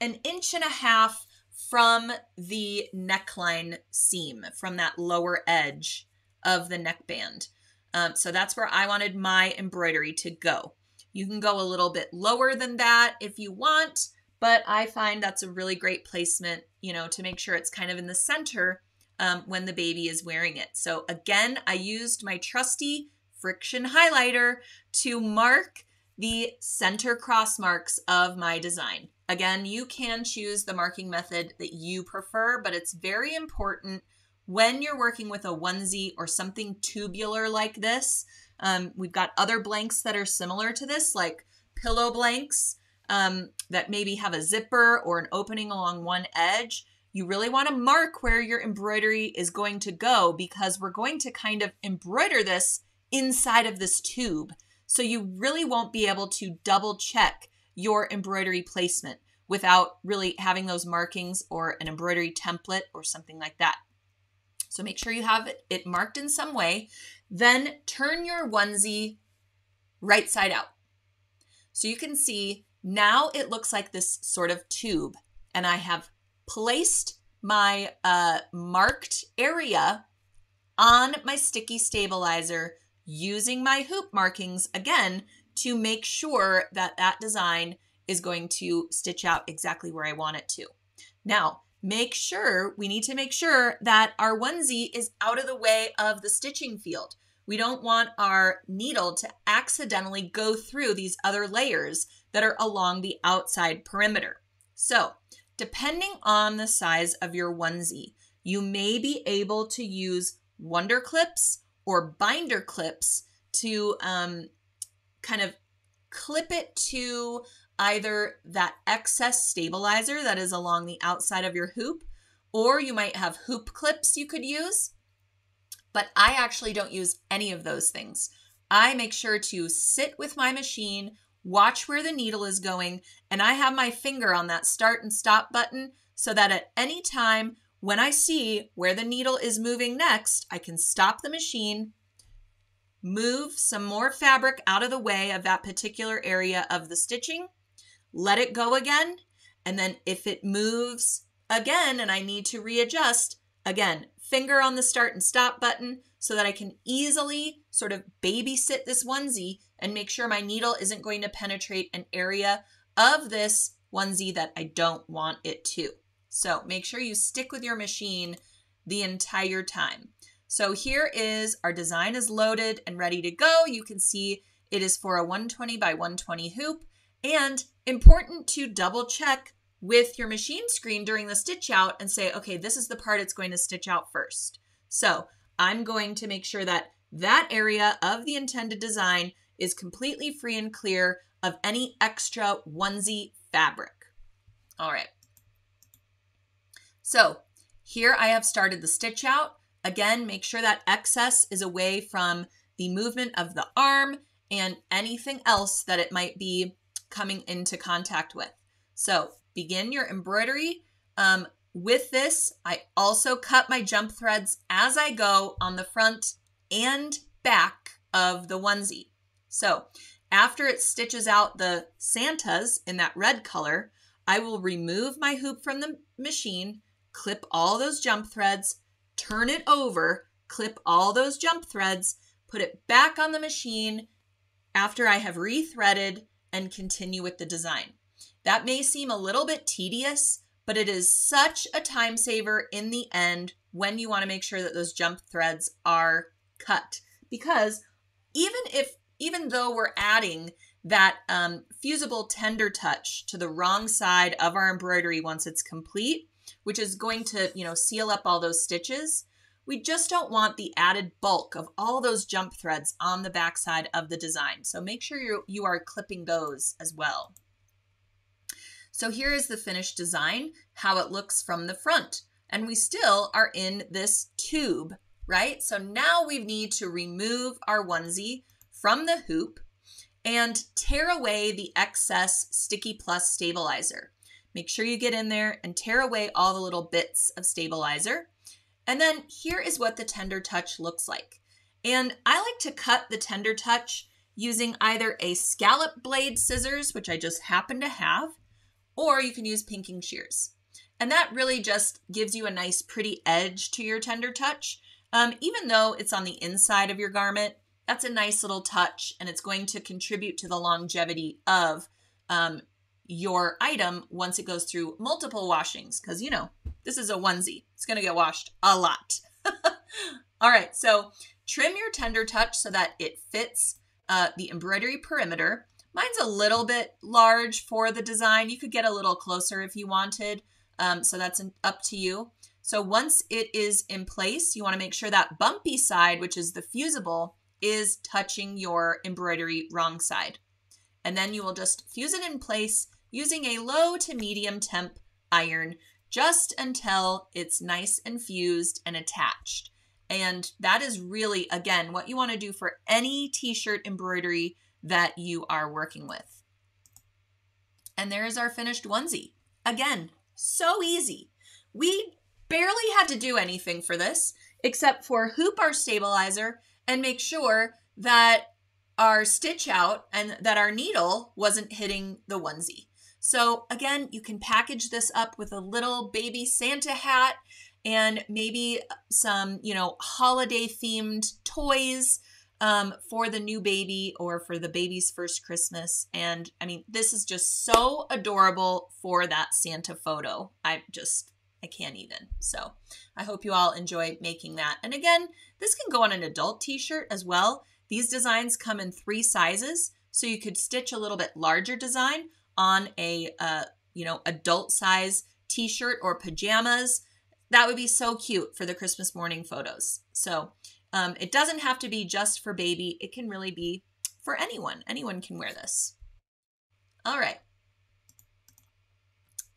an inch and a half from the neckline seam, from that lower edge of the neckband. Um, so that's where I wanted my embroidery to go. You can go a little bit lower than that if you want, but I find that's a really great placement, you know, to make sure it's kind of in the center um, when the baby is wearing it. So again, I used my trusty friction highlighter to mark the center cross marks of my design. Again, you can choose the marking method that you prefer, but it's very important when you're working with a onesie or something tubular like this. Um, we've got other blanks that are similar to this, like pillow blanks, Um, that maybe have a zipper or an opening along one edge. you really want to mark where your embroidery is going to go, because we're going to kind of embroider this inside of this tube. So you really won't be able to double check your embroidery placement without really having those markings or an embroidery template or something like that. So make sure you have it marked in some way. Then turn your onesie right side out. So you can see now it looks like this sort of tube, and I have placed my uh, marked area on my sticky stabilizer using my hoop markings again to make sure that that design is going to stitch out exactly where I want it to. Now, make sure, we need to make sure that our onesie is out of the way of the stitching field. We don't want our needle to accidentally go through these other layers that are along the outside perimeter. So, depending on the size of your onesie, you may be able to use wonder clips or binder clips to um, kind of clip it to either that excess stabilizer that is along the outside of your hoop, or you might have hoop clips you could use. But I actually don't use any of those things. I make sure to sit with my machine, watch where the needle is going, and I have my finger on that start and stop button so that at any time when I see where the needle is moving next, I can stop the machine, move some more fabric out of the way of that particular area of the stitching, let it go again, and then if it moves again and I need to readjust, again, finger on the start and stop button so that I can easily sort of babysit this onesie and make sure my needle isn't going to penetrate an area of this onesie that I don't want it to. So make sure you stick with your machine the entire time. So here is our design is loaded and ready to go. You can see it is for a one twenty by one twenty hoop, and important to double check with your machine screen during the stitch out and say, okay, this is the part it's going to stitch out first. So I'm going to make sure that that area of the intended design is completely free and clear of any extra onesie fabric. All right. So here I have started the stitch out. Again, make sure that excess is away from the movement of the arm and anything else that it might be coming into contact with. So begin your embroidery. Um, with this, I also cut my jump threads as I go on the front and back of the onesie. So after it stitches out the Santas in that red color, I will remove my hoop from the machine, clip all those jump threads, turn it over, clip all those jump threads, put it back on the machine after I have rethreaded, and continue with the design. That may seem a little bit tedious, but it is such a time saver in the end when you want to make sure that those jump threads are cut. Because even if, even though we're adding that um, fusible tender touch to the wrong side of our embroidery once it's complete, which is going to, you know, seal up all those stitches, we just don't want the added bulk of all those jump threads on the backside of the design. So make sure you you are clipping those as well. So here is the finished design, how it looks from the front. And we still are in this tube, right? So now we need to remove our onesie from the hoop and tear away the excess Sticky Plus Stabilizer. Make sure you get in there and tear away all the little bits of stabilizer. And then here is what the Tender Touch looks like. And I like to cut the Tender Touch using either a scallop blade scissors, which I just happen to have, or you can use pinking shears. And that really just gives you a nice pretty edge to your Tender Touch. Um, even though it's on the inside of your garment, that's a nice little touch, and it's going to contribute to the longevity of um, your item once it goes through multiple washings, because, you know, this is a onesie. It's going to get washed a lot. All right, so trim your Tender Touch so that it fits uh, the embroidery perimeter. Mine's a little bit large for the design. You could get a little closer if you wanted, um, so that's an, up to you. So once it is in place, you want to make sure that bumpy side, which is the fusible, is touching your embroidery wrong side. And then you will just fuse it in place using a low to medium temp iron just until it's nice and fused and attached. And that is really, again, what you want to do for any t-shirt embroidery that you are working with. And there is our finished onesie. Again, so easy. We barely had to do anything for this except for hoop our stabilizer and make sure that our stitch out and that our needle wasn't hitting the onesie. So again, you can package this up with a little baby Santa hat and maybe some, you know, holiday themed toys um, for the new baby or for the baby's first Christmas. And I mean, this is just so adorable for that Santa photo. I just, I can't even. So I hope you all enjoy making that. And again, this can go on an adult t-shirt as well. These designs come in three sizes, so you could stitch a little bit larger design on a, uh, you know, adult size t-shirt or pajamas. That would be so cute for the Christmas morning photos. So um, it doesn't have to be just for baby. It can really be for anyone. Anyone can wear this. All right.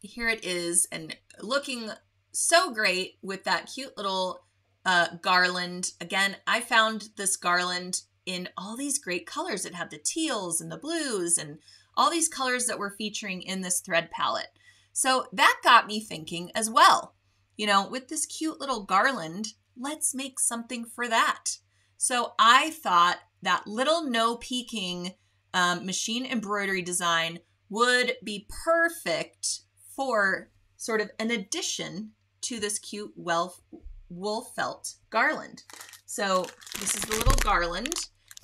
Here it is, and looking so great with that cute little uh, garland. Again, I found this garland in all these great colors. It had the teals and the blues and all these colors that we're featuring in this thread palette. So that got me thinking as well. You know, with this cute little garland, let's make something for that. So I thought that little no peeking um, machine embroidery design would be perfect for sort of an addition to this cute wool felt garland. So this is the little garland,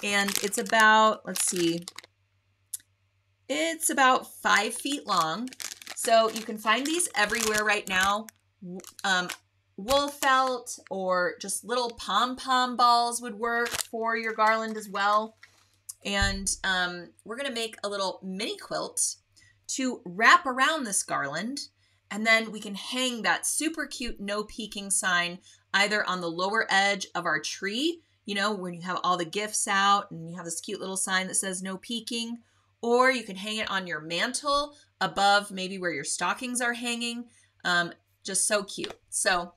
and it's about, let's see, it's about five feet long. So you can find these everywhere right now. Um, wool felt or just little pom-pom balls would work for your garland as well. And um, we're going to make a little mini quilt to wrap around this garland. And then we can hang that super cute no peeking sign either on the lower edge of our tree, you know, when you have all the gifts out and you have this cute little sign that says no peeking, or you can hang it on your mantle above maybe where your stockings are hanging. Um, Just so cute. So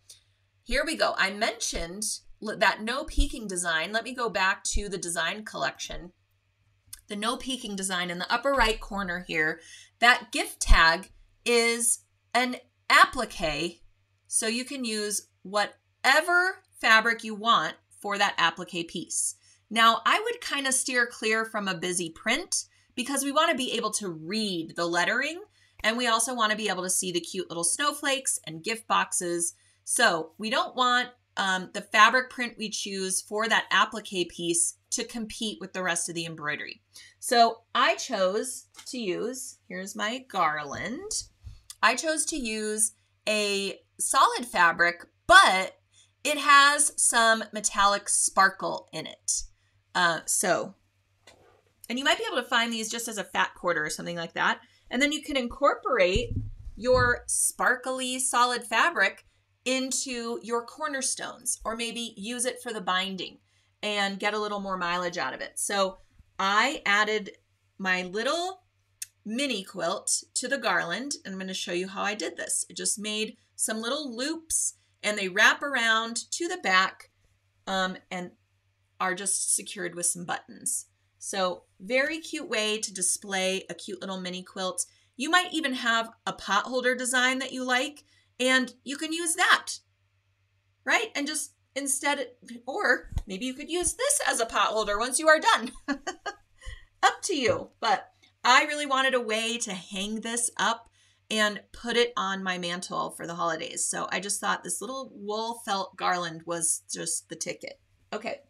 here we go. I mentioned that no peeking design. Let me go back to the design collection. The no peeking design in the upper right corner here, that gift tag is an applique. So you can use whatever fabric you want for that applique piece. Now I would kind of steer clear from a busy print because we want to be able to read the lettering. And we also want to be able to see the cute little snowflakes and gift boxes. So we don't want um, the fabric print we choose for that applique piece to compete with the rest of the embroidery. So I chose to use, here's my garland. I chose to use a solid fabric, but it has some metallic sparkle in it. Uh, so, and you might be able to find these just as a fat quarter or something like that. And then you can incorporate your sparkly solid fabric into your cornerstones, or maybe use it for the binding and get a little more mileage out of it. So I added my little mini quilt to the garland, and I'm going to show you how I did this. I just made some little loops, and they wrap around to the back um, and are just secured with some buttons. So very cute way to display a cute little mini quilt. You might even have a pot holder design that you like, and you can use that, right? And just instead, or maybe you could use this as a pot holder once you are done. Up to you. But I really wanted a way to hang this up and put it on my mantle for the holidays. So I just thought this little wool felt garland was just the ticket. Okay.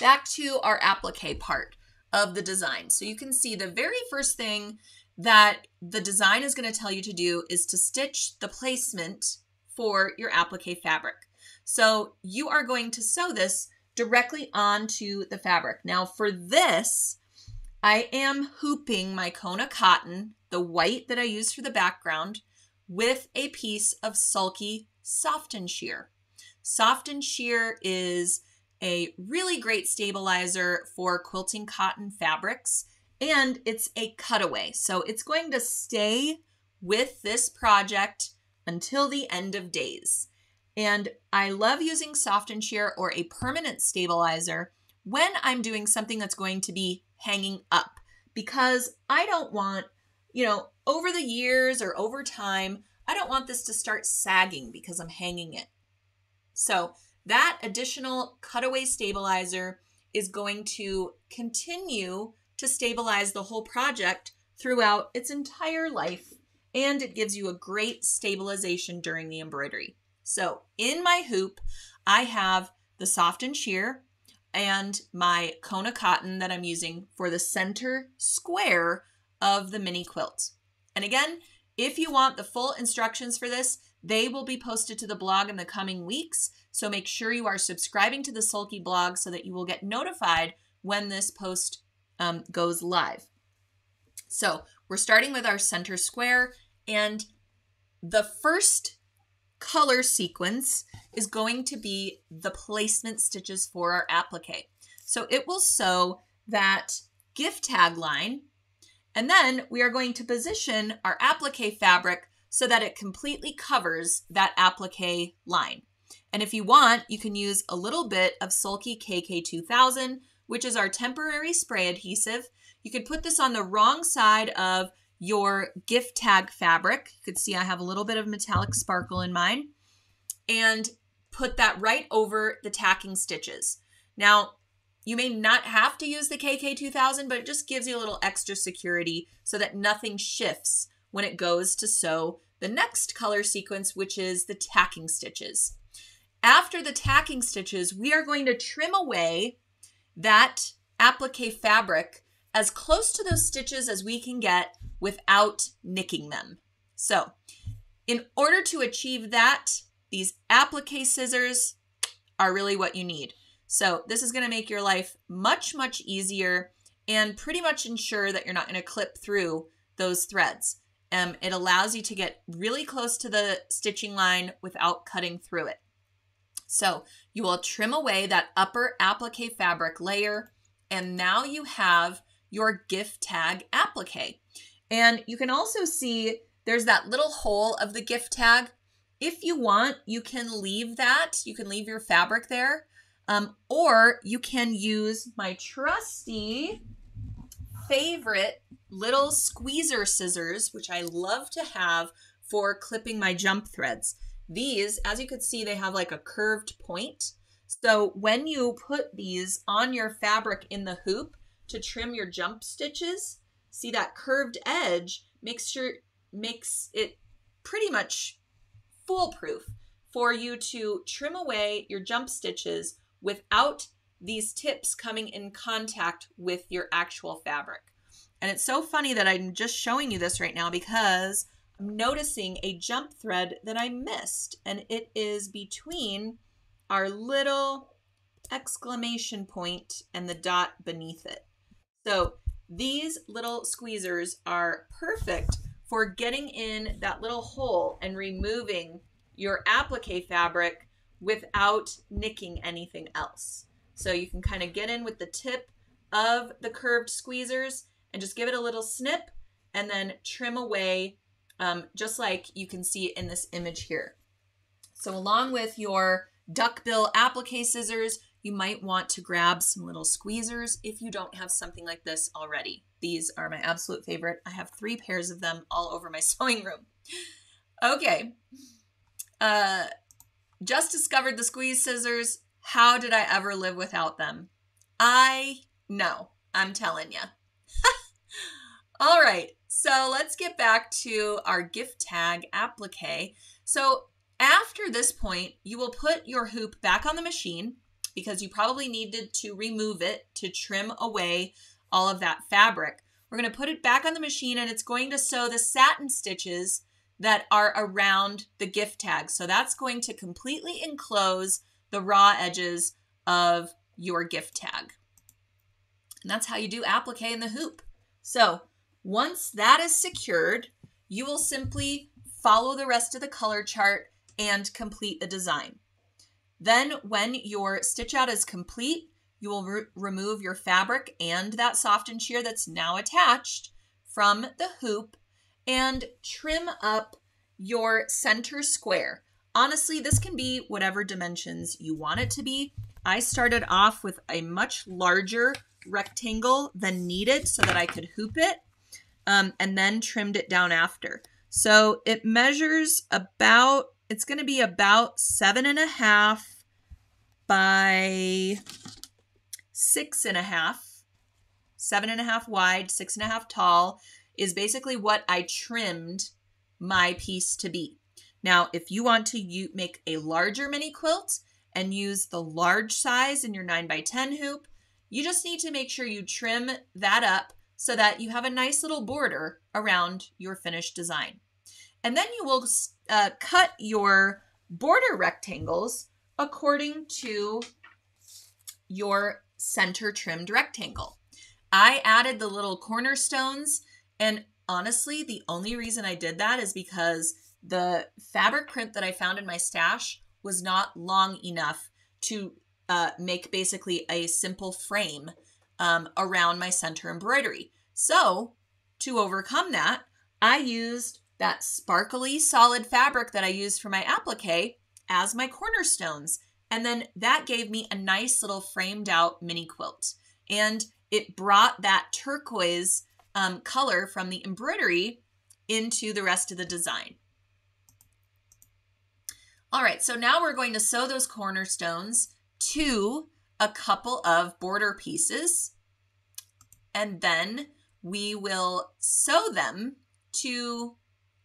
Back to our applique part of the design. So you can see the very first thing that the design is going to tell you to do is to stitch the placement for your applique fabric. So you are going to sew this directly onto the fabric. Now for this, I am hooping my Kona cotton, the white that I used for the background, with a piece of Sulky Soft 'n Sheer. Soft 'n Sheer is a really great stabilizer for quilting cotton fabrics, and it's a cutaway. So it's going to stay with this project until the end of days. And I love using soft and sheer or a permanent stabilizer when I'm doing something that's going to be hanging up, because I don't want, you know, over the years or over time, I don't want this to start sagging because I'm hanging it. So that additional cutaway stabilizer is going to continue to stabilize the whole project throughout its entire life, and it gives you a great stabilization during the embroidery. So in my hoop, I have the soft and sheer and my Kona cotton that I'm using for the center square of the mini quilt. And again, if you want the full instructions for this, they will be posted to the blog in the coming weeks. So make sure you are subscribing to the Sulky blog so that you will get notified when this post um, goes live. So we're starting with our center square, and the first color sequence is going to be the placement stitches for our applique. So it will sew that gift tag line, and then we are going to position our applique fabric so that it completely covers that applique line. And if you want, you can use a little bit of Sulky K K two thousand, which is our temporary spray adhesive. You could put this on the wrong side of your gift tag fabric. You could see I have a little bit of metallic sparkle in mine, and put that right over the tacking stitches. Now, you may not have to use the K K two thousand, but it just gives you a little extra security so that nothing shifts when it goes to sew the next color sequence, which is the tacking stitches. After the tacking stitches, we are going to trim away that applique fabric as close to those stitches as we can get without nicking them. So in order to achieve that, these applique scissors are really what you need. So this is gonna make your life much, much easier and pretty much ensure that you're not gonna clip through those threads. Um, it allows you to get really close to the stitching line without cutting through it. So you will trim away that upper applique fabric layer, and now you have your gift tag applique. And you can also see there's that little hole of the gift tag. If you want, you can leave that, you can leave your fabric there, um, or you can use my trusty favorite little squeezer scissors, which I love to have for clipping my jump threads. These, as you could see, they have like a curved point. So when you put these on your fabric in the hoop to trim your jump stitches, see that curved edge makes sure makes it pretty much foolproof for you to trim away your jump stitches without these tips coming in contact with your actual fabric. And it's so funny that I'm just showing you this right now because I'm noticing a jump thread that I missed, and it is between our little exclamation point and the dot beneath it. So these little squeezers are perfect for getting in that little hole and removing your applique fabric without nicking anything else. So you can kind of get in with the tip of the curved squeezers and just give it a little snip and then trim away, um, just like you can see in this image here. So along with your duckbill applique scissors, you might want to grab some little squeezers if you don't have something like this already. These are my absolute favorite. I have three pairs of them all over my sewing room. Okay. Uh, just discovered the squeeze scissors. How did I ever live without them? I know. I'm telling you. All right. So let's get back to our gift tag applique. So after this point, you will put your hoop back on the machine, because you probably needed to remove it to trim away all of that fabric. We're gonna put it back on the machine, and it's going to sew the satin stitches that are around the gift tag. So that's going to completely enclose the raw edges of your gift tag. And that's how you do applique in the hoop. So once that is secured, you will simply follow the rest of the color chart and complete the design. Then when your stitch out is complete, you will re remove your fabric and that soft and sheer that's now attached from the hoop and trim up your center square. Honestly, this can be whatever dimensions you want it to be. I started off with a much larger rectangle than needed so that I could hoop it, um, and then trimmed it down after. So it measures about, it's going to be about seven and a half by six and a half, seven and a half wide, six and a half tall is basically what I trimmed my piece to be. Now, if you want to you make a larger mini quilt and use the large size in your nine by ten hoop, you just need to make sure you trim that up so that you have a nice little border around your finished design. And then you will uh, cut your border rectangles according to your center trimmed rectangle. I added the little cornerstones, and honestly, the only reason I did that is because the fabric print that I found in my stash was not long enough to uh, make basically a simple frame um, around my center embroidery. So to overcome that, I used that sparkly solid fabric that I used for my applique as my cornerstones. And then that gave me a nice little framed out mini quilt. And it brought that turquoise um, color from the embroidery into the rest of the design. All right, so now we're going to sew those cornerstones to a couple of border pieces, and then we will sew them to,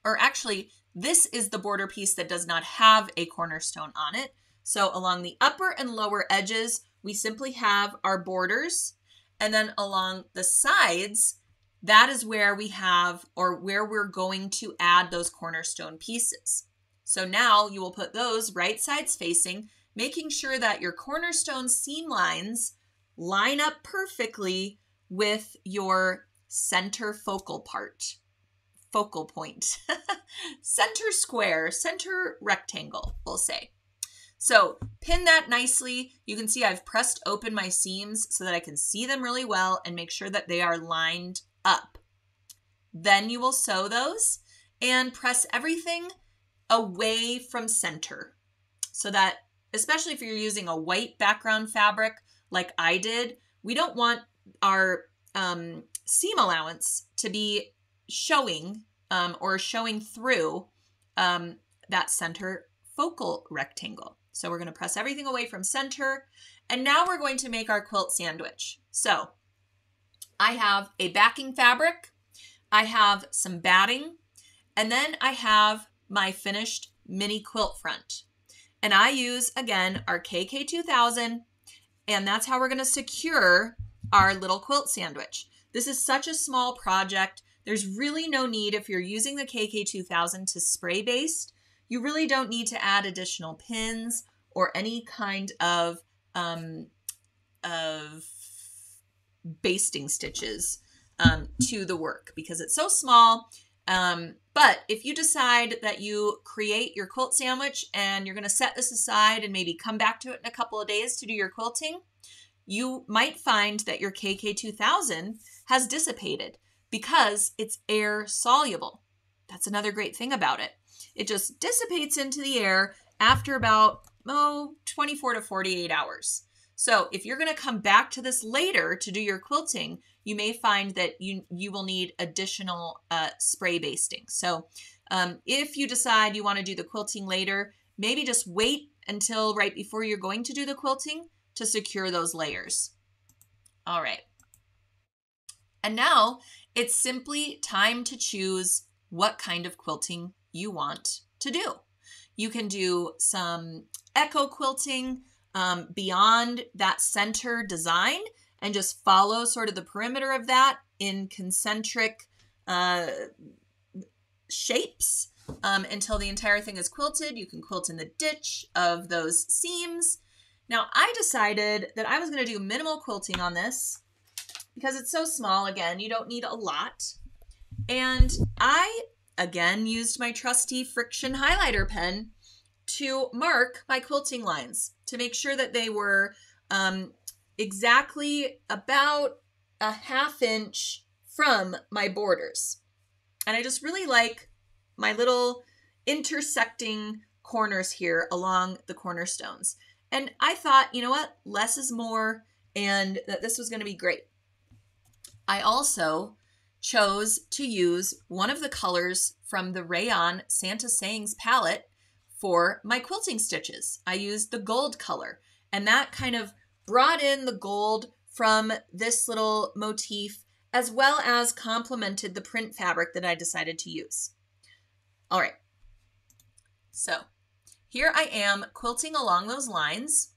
or actually, this is the border piece that does not have a cornerstone on it. So along the upper and lower edges, we simply have our borders, and then along the sides, that is where we have, or where we're going to add those cornerstone pieces. So now you will put those right sides facing, making sure that your cornerstone seam lines line up perfectly with your center focal part, focal point, center square, center rectangle, we'll say. So pin that nicely. You can see I've pressed open my seams so that I can see them really well and make sure that they are lined up. Then you will sew those and press everything away from center, so that, especially if you're using a white background fabric like I did, we don't want our um, seam allowance to be showing um, or showing through um, that center focal rectangle. So we're going to press everything away from center. And now we're going to make our quilt sandwich. So I have a backing fabric, I have some batting, and then I have my finished mini quilt front. And I use, again, our K K two thousand, and that's how we're gonna secure our little quilt sandwich. This is such a small project. There's really no need, if you're using the K K two thousand to spray baste, you really don't need to add additional pins or any kind of, um, of basting stitches um, to the work because it's so small. Um, but if you decide that you create your quilt sandwich and you're going to set this aside and maybe come back to it in a couple of days to do your quilting, you might find that your K K two thousand has dissipated because it's air soluble. That's another great thing about it. It just dissipates into the air after about, oh, twenty-four to forty-eight hours. So if you're going to come back to this later to do your quilting, you may find that you, you will need additional uh, spray basting. So um, if you decide you want to do the quilting later, maybe just wait until right before you're going to do the quilting to secure those layers. All right. And now it's simply time to choose what kind of quilting you want to do. You can do some echo quilting um, beyond that center design, and just follow sort of the perimeter of that in concentric uh, shapes um, until the entire thing is quilted. You can quilt in the ditch of those seams. Now I decided that I was gonna do minimal quilting on this because it's so small. Again, you don't need a lot. And I, again, used my trusty friction highlighter pen to mark my quilting lines to make sure that they were um, exactly about a half inch from my borders. And I just really like my little intersecting corners here along the cornerstones. And I thought, you know what, less is more, and that this was going to be great. I also chose to use one of the colors from the Rayon Santa Sayings palette for my quilting stitches. I used the gold color, and that kind of brought in the gold from this little motif, as well as complemented the print fabric that I decided to use. All right, so here I am quilting along those lines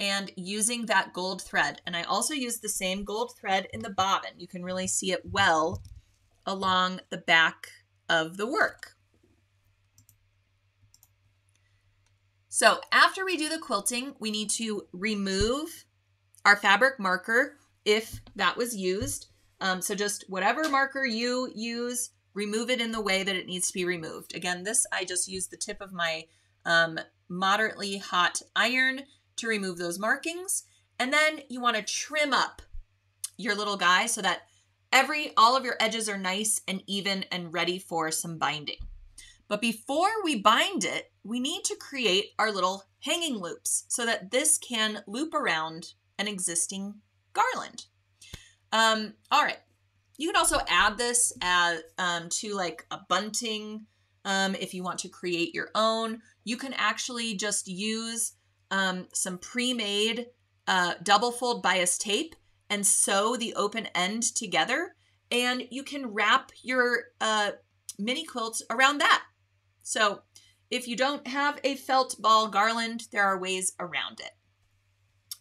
and using that gold thread. And I also used the same gold thread in the bobbin. You can really see it well along the back of the work. So after we do the quilting, we need to remove our fabric marker if that was used. Um, so just whatever marker you use, remove it in the way that it needs to be removed. Again, this, I just used the tip of my um, moderately hot iron to remove those markings. And then you want to trim up your little guy so that every, all of your edges are nice and even and ready for some binding. But before we bind it, we need to create our little hanging loops so that this can loop around an existing garland. Um, all right. You can also add this as, um, to like a bunting. Um, if you want to create your own, you can actually just use um, some pre-made uh, double fold bias tape and sew the open end together. And you can wrap your uh, mini quilts around that. So if you don't have a felt ball garland, there are ways around it.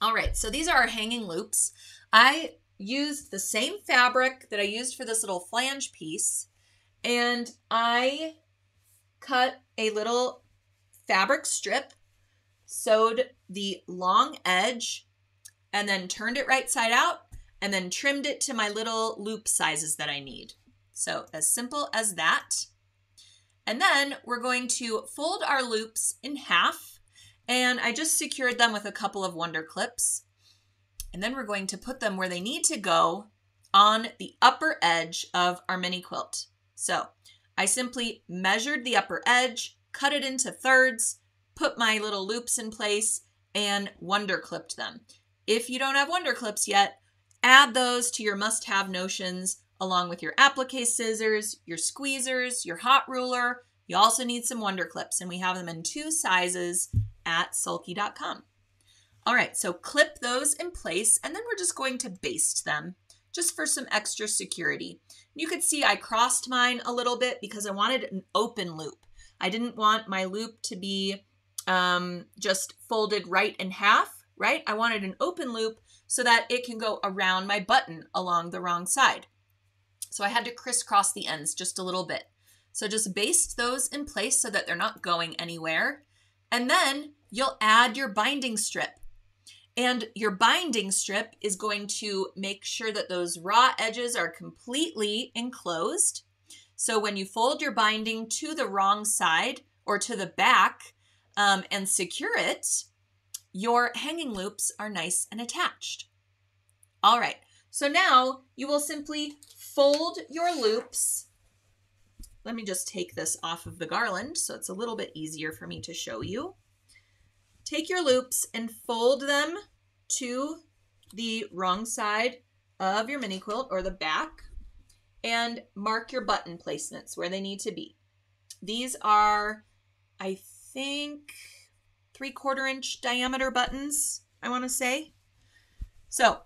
All right. So these are our hanging loops. I used the same fabric that I used for this little flange piece, and I cut a little fabric strip, sewed the long edge, and then turned it right side out, and then trimmed it to my little loop sizes that I need. So as simple as that. And then we're going to fold our loops in half, and I just secured them with a couple of Wonder Clips. And then we're going to put them where they need to go on the upper edge of our mini quilt. So I simply measured the upper edge, cut it into thirds, put my little loops in place, and Wonder Clipped them. If you don't have Wonder Clips yet, add those to your must-have notions along with your applique scissors, your squeezers, your hot ruler. You also need some Wonder Clips, and we have them in two sizes at sulky dot com. All right, so clip those in place, and then we're just going to baste them just for some extra security. You could see I crossed mine a little bit because I wanted an open loop. I didn't want my loop to be um, just folded right in half, right? I wanted an open loop so that it can go around my button along the wrong side. So I had to crisscross the ends just a little bit. So just baste those in place so that they're not going anywhere. And then you'll add your binding strip. And your binding strip is going to make sure that those raw edges are completely enclosed. So when you fold your binding to the wrong side or to the back um, and secure it, your hanging loops are nice and attached. All right, so now you will simply fold your loops. Let me just take this off of the garland so it's a little bit easier for me to show you. Take your loops and fold them to the wrong side of your mini quilt or the back, and mark your button placements where they need to be. These are, I think, three quarter inch diameter buttons, I want to say. So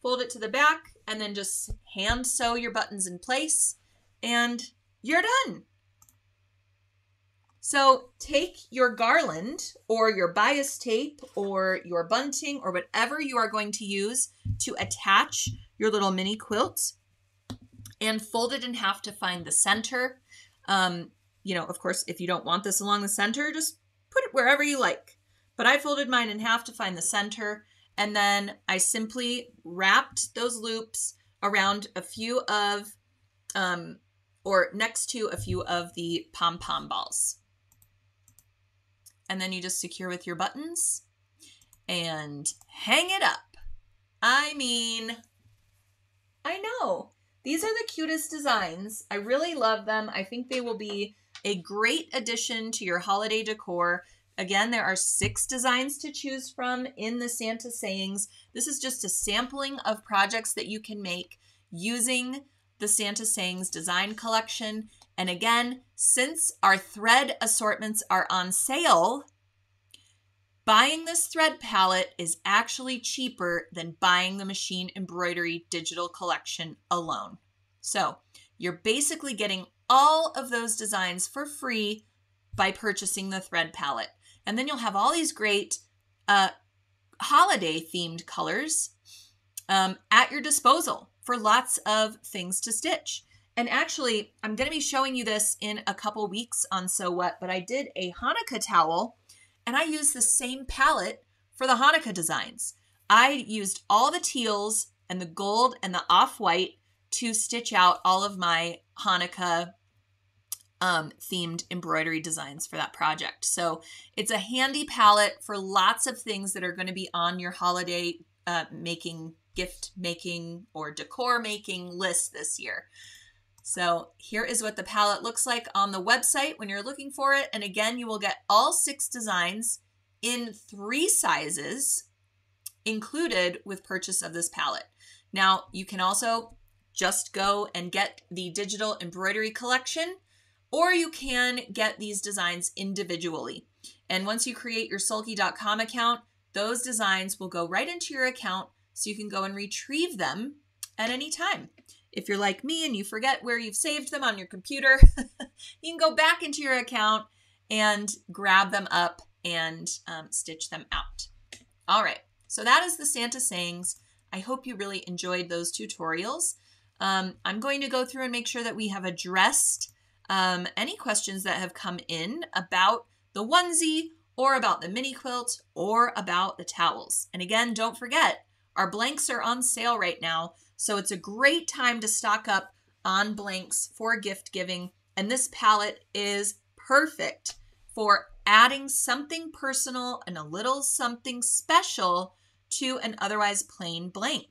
fold it to the back and then just hand sew your buttons in place, and you're done. So take your garland or your bias tape or your bunting or whatever you are going to use to attach your little mini quilt and fold it in half to find the center. Um, you know, of course, if you don't want this along the center, just put it wherever you like. But I folded mine in half to find the center, and then I simply wrapped those loops around a few of um, or next to a few of the pom-pom balls. And then you just secure with your buttons and hang it up. I mean, I know. These are the cutest designs. I really love them. I think they will be a great addition to your holiday decor. Again, there are six designs to choose from in the Santa Sayings. This is just a sampling of projects that you can make using the Santa Sayings design collection. And again, since our thread assortments are on sale, buying this thread palette is actually cheaper than buying the machine embroidery digital collection alone. So you're basically getting all of those designs for free by purchasing the thread palette. And then you'll have all these great uh, holiday themed colors um, at your disposal for lots of things to stitch. And actually, I'm going to be showing you this in a couple weeks on Sew What, but I did a Hanukkah towel and I used the same palette for the Hanukkah designs. I used all the teals and the gold and the off-white to stitch out all of my Hanukkah Um, themed embroidery designs for that project. So it's a handy palette for lots of things that are going to be on your holiday uh, making, gift making, or decor making list this year. So here is what the palette looks like on the website when you're looking for it. And again, you will get all six designs in three sizes included with purchase of this palette. Now you can also just go and get the digital embroidery collection, or you can get these designs individually. And once you create your sulky dot com account, those designs will go right into your account so you can go and retrieve them at any time. If you're like me and you forget where you've saved them on your computer, you can go back into your account and grab them up and um, stitch them out. All right, so that is the Santa Sayings. I hope you really enjoyed those tutorials. Um, I'm going to go through and make sure that we have addressed Um, any questions that have come in about the onesie or about the mini quilt or about the towels. And again, don't forget, our blanks are on sale right now. So it's a great time to stock up on blanks for gift giving. And this palette is perfect for adding something personal and a little something special to an otherwise plain blank.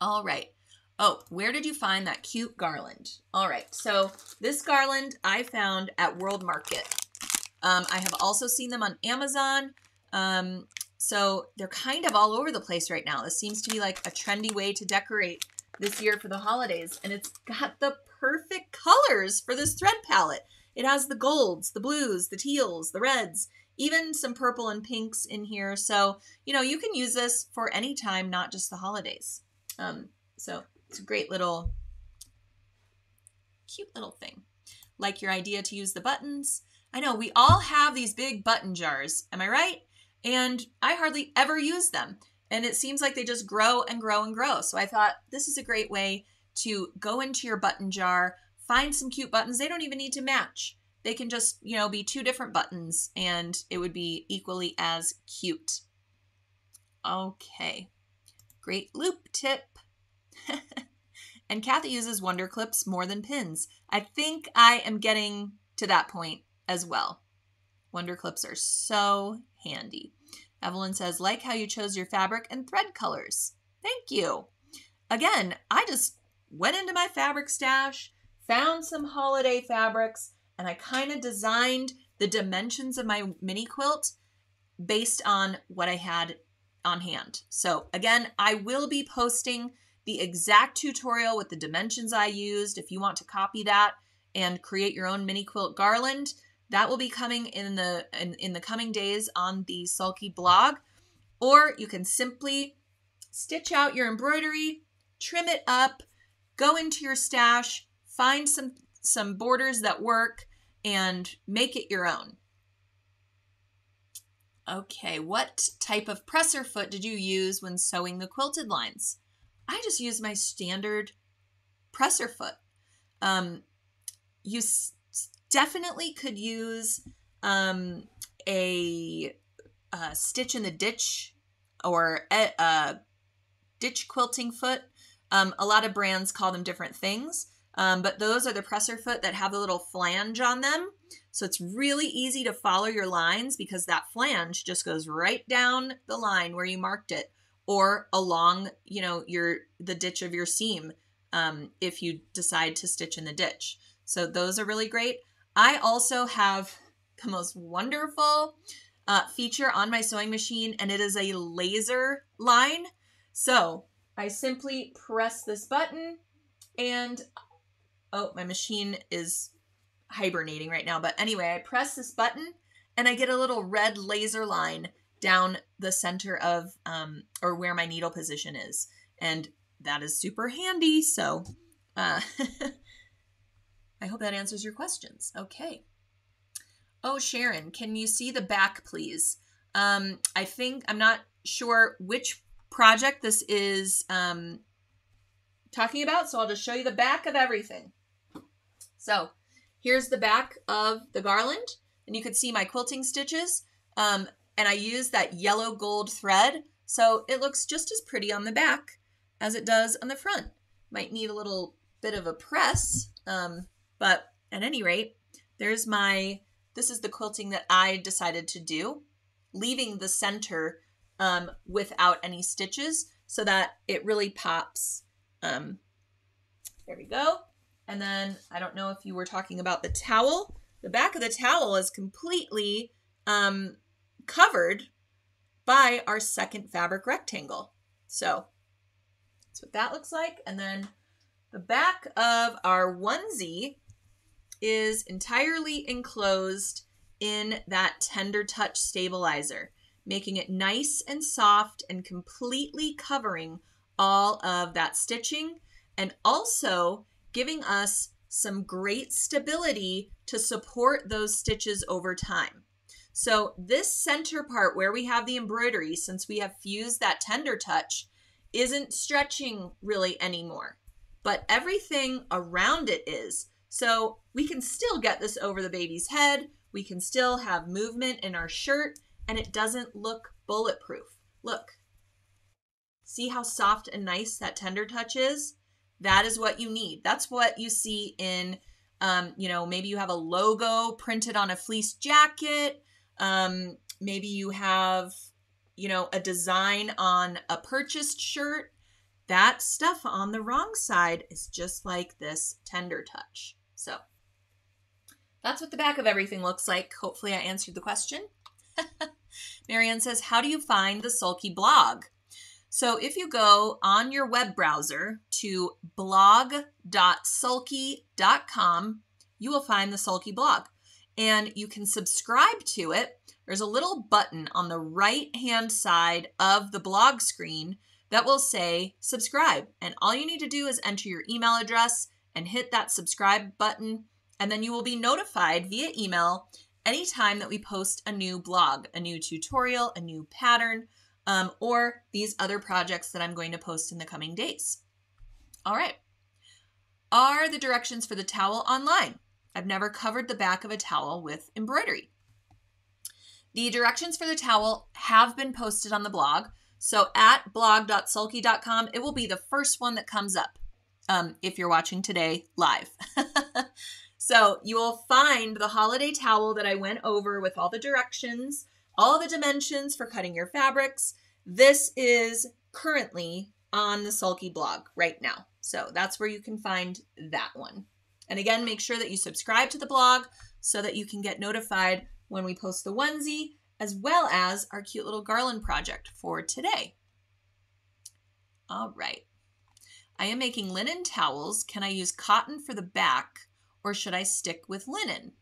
All right. Oh, where did you find that cute garland? All right, so this garland I found at World Market. Um, I have also seen them on Amazon. Um, so they're kind of all over the place right now. This seems to be like a trendy way to decorate this year for the holidays. And it's got the perfect colors for this thread palette. It has the golds, the blues, the teals, the reds, even some purple and pinks in here. So, you know, you can use this for any time, not just the holidays. Um, so... It's a great little, cute little thing. Like your idea to use the buttons. I know we all have these big button jars, am I right? And I hardly ever use them. And it seems like they just grow and grow and grow. So I thought this is a great way to go into your button jar, find some cute buttons. They don't even need to match. They can just, you know, be two different buttons and it would be equally as cute. Okay, great loop tip. And Kathy uses Wonder Clips more than pins. I think I am getting to that point as well. Wonder Clips are so handy. Evelyn says, like how you chose your fabric and thread colors. Thank you. Again, I just went into my fabric stash, found some holiday fabrics, and I kind of designed the dimensions of my mini quilt based on what I had on hand. So again, I will be posting the exact tutorial with the dimensions I used. If you want to copy that and create your own mini quilt garland, that will be coming in the in, in the coming days on the Sulky blog. Or you can simply stitch out your embroidery, trim it up, go into your stash, find some some borders that work, and make it your own. Okay, what type of presser foot did you use when sewing the quilted lines? I just use my standard presser foot. Um, you s definitely could use um, a, a stitch in the ditch or a, a ditch quilting foot. Um, a lot of brands call them different things, um, but those are the presser foot that have the little flange on them. So it's really easy to follow your lines because that flange just goes right down the line where you marked it, or along, you know, your, the ditch of your seam um, if you decide to stitch in the ditch. So those are really great. I also have the most wonderful uh, feature on my sewing machine, and it is a laser line. So I simply press this button and, oh, my machine is hibernating right now. But anyway, I press this button and I get a little red laser line down the center of, um, or where my needle position is. And that is super handy. So uh, I hope that answers your questions. Okay. Oh, Sharon, can you see the back, please? Um, I think, I'm not sure which project this is um, talking about. So I'll just show you the back of everything. So here's the back of the garland, and you can see my quilting stitches. Um, and I use that yellow gold thread. So it looks just as pretty on the back as it does on the front. Might need a little bit of a press. Um, but at any rate, there's my, this is the quilting that I decided to do, leaving the center um, without any stitches so that it really pops. Um, there we go. And then I don't know if you were talking about the towel. The back of the towel is completely um, covered by our second fabric rectangle. So that's what that looks like. And then the back of our onesie is entirely enclosed in that Tender Touch Stabilizer, making it nice and soft and completely covering all of that stitching, and also giving us some great stability to support those stitches over time. So this center part where we have the embroidery, since we have fused that Tender Touch, isn't stretching really anymore, but everything around it is. So we can still get this over the baby's head. We can still have movement in our shirt, and it doesn't look bulletproof. Look, see how soft and nice that Tender Touch is? That is what you need. That's what you see in, um, you know, maybe you have a logo printed on a fleece jacket. Um, maybe you have, you know, a design on a purchased shirt. That stuff on the wrong side is just like this Tender Touch. So that's what the back of everything looks like. Hopefully I answered the question. Marianne says, how do you find the Sulky blog? So if you go on your web browser to blog dot sulky dot com, you will find the Sulky blog, and you can subscribe to it. There's a little button on the right-hand side of the blog screen that will say subscribe. And all you need to do is enter your email address and hit that subscribe button. And then you will be notified via email anytime that we post a new blog, a new tutorial, a new pattern, um, or these other projects that I'm going to post in the coming days. All right. Are the directions for the towel online? I've never covered the back of a towel with embroidery. The directions for the towel have been posted on the blog. So at blog dot sulky dot com, it will be the first one that comes up um, if you're watching today live. So you will find the holiday towel that I went over with all the directions, all the dimensions for cutting your fabrics. This is currently on the Sulky blog right now. So that's where you can find that one. And again, make sure that you subscribe to the blog so that you can get notified when we post the onesie, as well as our cute little garland project for today. All right. I am making linen towels. Can I use cotton for the back, or should I stick with linen?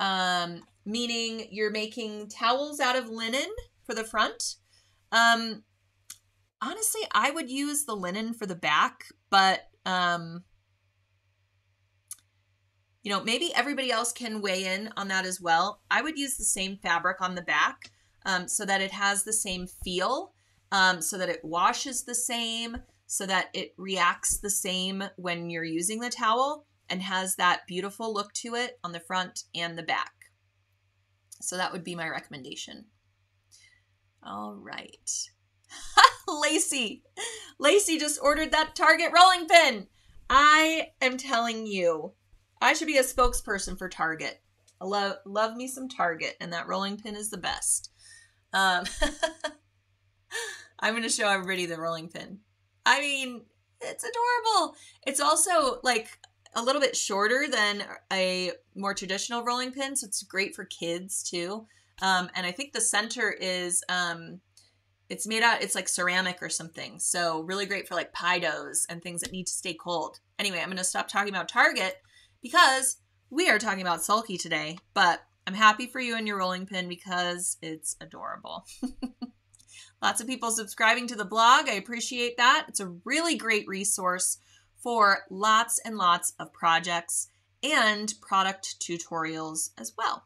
Um, meaning you're making towels out of linen for the front. Um, honestly, I would use the linen for the back, but um, you know, maybe everybody else can weigh in on that as well. I would use the same fabric on the back um, so that it has the same feel, um, so that it washes the same, so that it reacts the same when you're using the towel, and has that beautiful look to it on the front and the back. So that would be my recommendation. All right. Lacey, Lacey just ordered that Target rolling pin. I am telling you, I should be a spokesperson for Target. I love, love me some Target, and that rolling pin is the best. Um, I'm going to show everybody the rolling pin. I mean, it's adorable. It's also like a little bit shorter than a more traditional rolling pin, so it's great for kids too. Um, and I think the center is, um, it's made out, it's like ceramic or something. So really great for like pie doughs and things that need to stay cold. Anyway, I'm going to stop talking about Target because we are talking about Sulky today, but I'm happy for you and your rolling pin because it's adorable. Lots of people subscribing to the blog. I appreciate that. It's a really great resource for lots and lots of projects and product tutorials as well.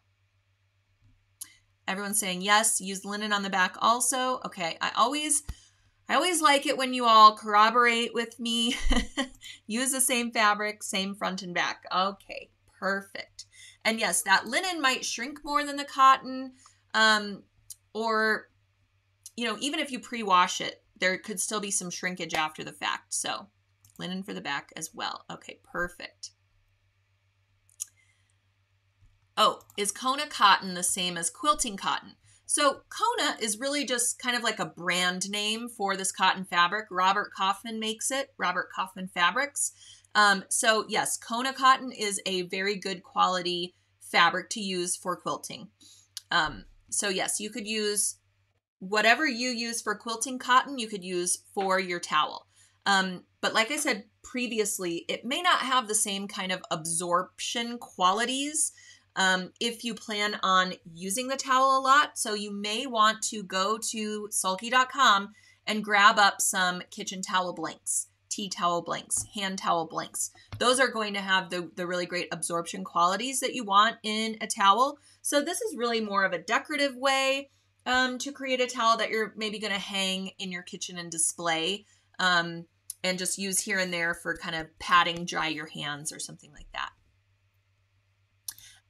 Everyone's saying yes, use linen on the back also. Okay, I always I always like it when you all corroborate with me. Use the same fabric, same front and back. Okay, perfect. And yes, that linen might shrink more than the cotton, um, or, you know, even if you pre-wash it, there could still be some shrinkage after the fact. So linen for the back as well. Okay, perfect. Oh, is Kona cotton the same as quilting cotton? So Kona is really just kind of like a brand name for this cotton fabric. Robert Kaufman makes it, Robert Kaufman Fabrics. Um, so yes, Kona cotton is a very good quality fabric to use for quilting. Um, so yes, you could use whatever you use for quilting cotton, you could use for your towel. Um, but like I said previously, it may not have the same kind of absorption qualities Um, if you plan on using the towel a lot. So you may want to go to sulky dot com and grab up some kitchen towel blanks, tea towel blanks, hand towel blanks. Those are going to have the, the really great absorption qualities that you want in a towel. So this is really more of a decorative way um, to create a towel that you're maybe going to hang in your kitchen and display um, and just use here and there for kind of patting dry your hands or something like that.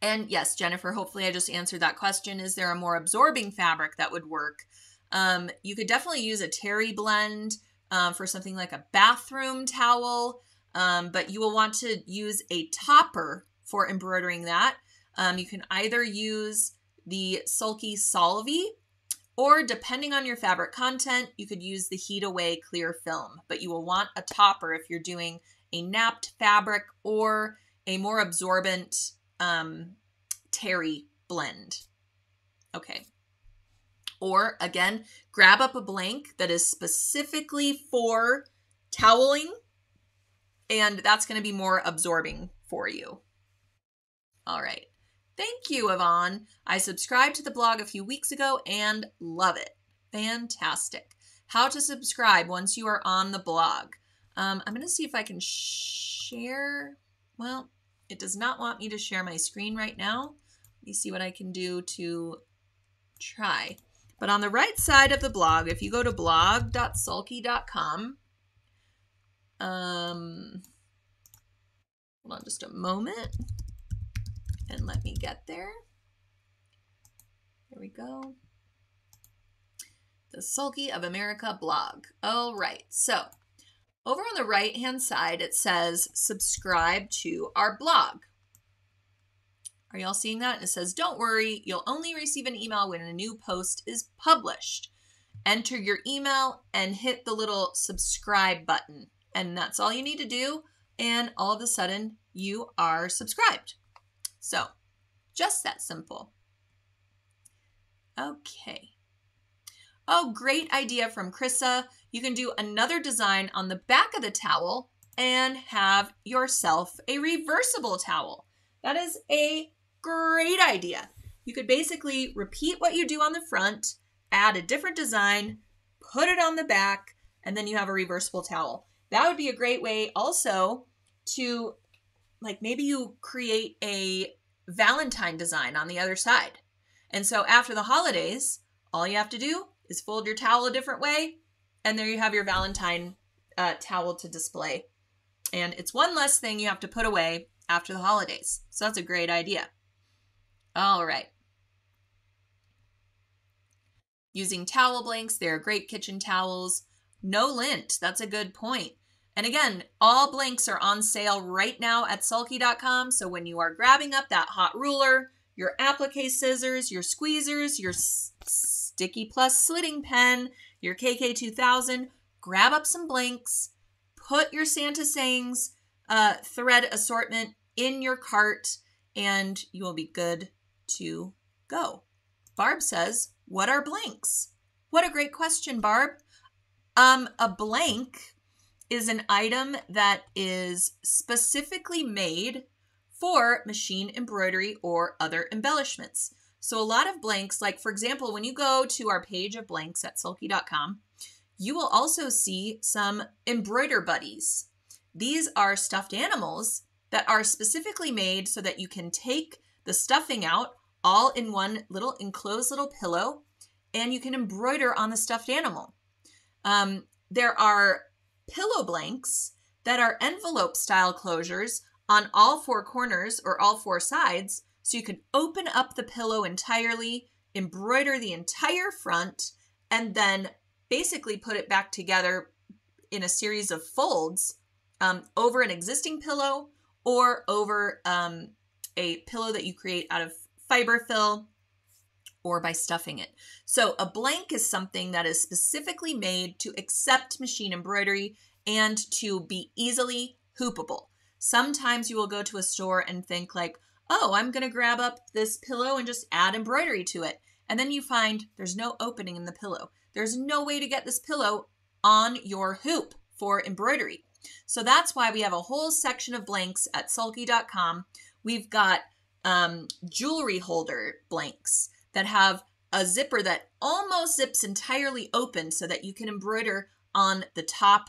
And yes, Jennifer, hopefully I just answered that question. Is there a more absorbing fabric that would work? Um, you could definitely use a terry blend uh, for something like a bathroom towel, um, but you will want to use a topper for embroidering that. Um, you can either use the Sulky Solvy, or depending on your fabric content, you could use the Heat Away clear film, but you will want a topper if you're doing a napped fabric or a more absorbent um, terry blend. Okay. Or again, grab up a blank that is specifically for toweling, and that's going to be more absorbing for you. All right. Thank you, Yvonne. I subscribed to the blog a few weeks ago and love it. Fantastic. How to subscribe once you are on the blog. Um, I'm going to see if I can share. Well, it does not want me to share my screen right now. Let me see what I can do to try. But on the right side of the blog, if you go to blog dot sulky dot com, um, hold on just a moment and let me get there. There we go. The Sulky of America blog. All right, so over on the right-hand side, it says, subscribe to our blog. Are y'all seeing that? And it says, don't worry, you'll only receive an email when a new post is published. Enter your email and hit the little subscribe button. And that's all you need to do. And all of a sudden, you are subscribed. So, just that simple. Okay. Oh, great idea from Krissa. You can do another design on the back of the towel and have yourself a reversible towel. That is a great idea. You could basically repeat what you do on the front, add a different design, put it on the back, and then you have a reversible towel. That would be a great way also to, like, maybe you create a Valentine design on the other side. And so after the holidays, all you have to do is fold your towel a different way, and there you have your Valentine uh, towel to display. And it's one less thing you have to put away after the holidays. So that's a great idea. All right. Using towel blanks. They're great kitchen towels. No lint. That's a good point. And again, all blanks are on sale right now at sulky dot com. So when you are grabbing up that hot ruler, your applique scissors, your squeezers, your sticky plus slitting pen, your K K two thousand, grab up some blanks, put your Santa Sayings uh, thread assortment in your cart, and you will be good to go. Barb says, what are blanks? What a great question, Barb. Um, a blank is an item that is specifically made for machine embroidery or other embellishments. So a lot of blanks, like for example, when you go to our page of blanks at sulky dot com, you will also see some embroider buddies. These are stuffed animals that are specifically made so that you can take the stuffing out all in one little enclosed little pillow, and you can embroider on the stuffed animal. Um, there are pillow blanks that are envelope style closures on all four corners or all four sides. So you can open up the pillow entirely, embroider the entire front, and then basically put it back together in a series of folds um, over an existing pillow or over um, a pillow that you create out of fiber fill or by stuffing it. So a blank is something that is specifically made to accept machine embroidery and to be easily hoopable. Sometimes you will go to a store and think like, oh, I'm going to grab up this pillow and just add embroidery to it. And then you find there's no opening in the pillow. There's no way to get this pillow on your hoop for embroidery. So that's why we have a whole section of blanks at sulky dot com. We've got um, jewelry holder blanks that have a zipper that almost zips entirely open so that you can embroider on the top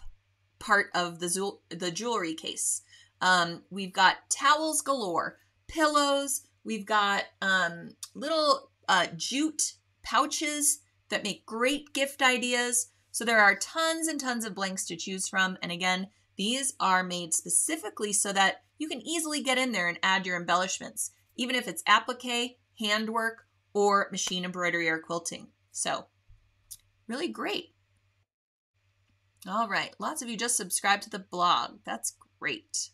part of the, the jewelry case. Um, we've got towels galore, pillows. We've got um, little uh, jute pouches that make great gift ideas. So there are tons and tons of blanks to choose from. And again, these are made specifically so that you can easily get in there and add your embellishments, even if it's applique, handwork, or machine embroidery or quilting. So really great. All right. Lots of you just subscribed to the blog. That's great.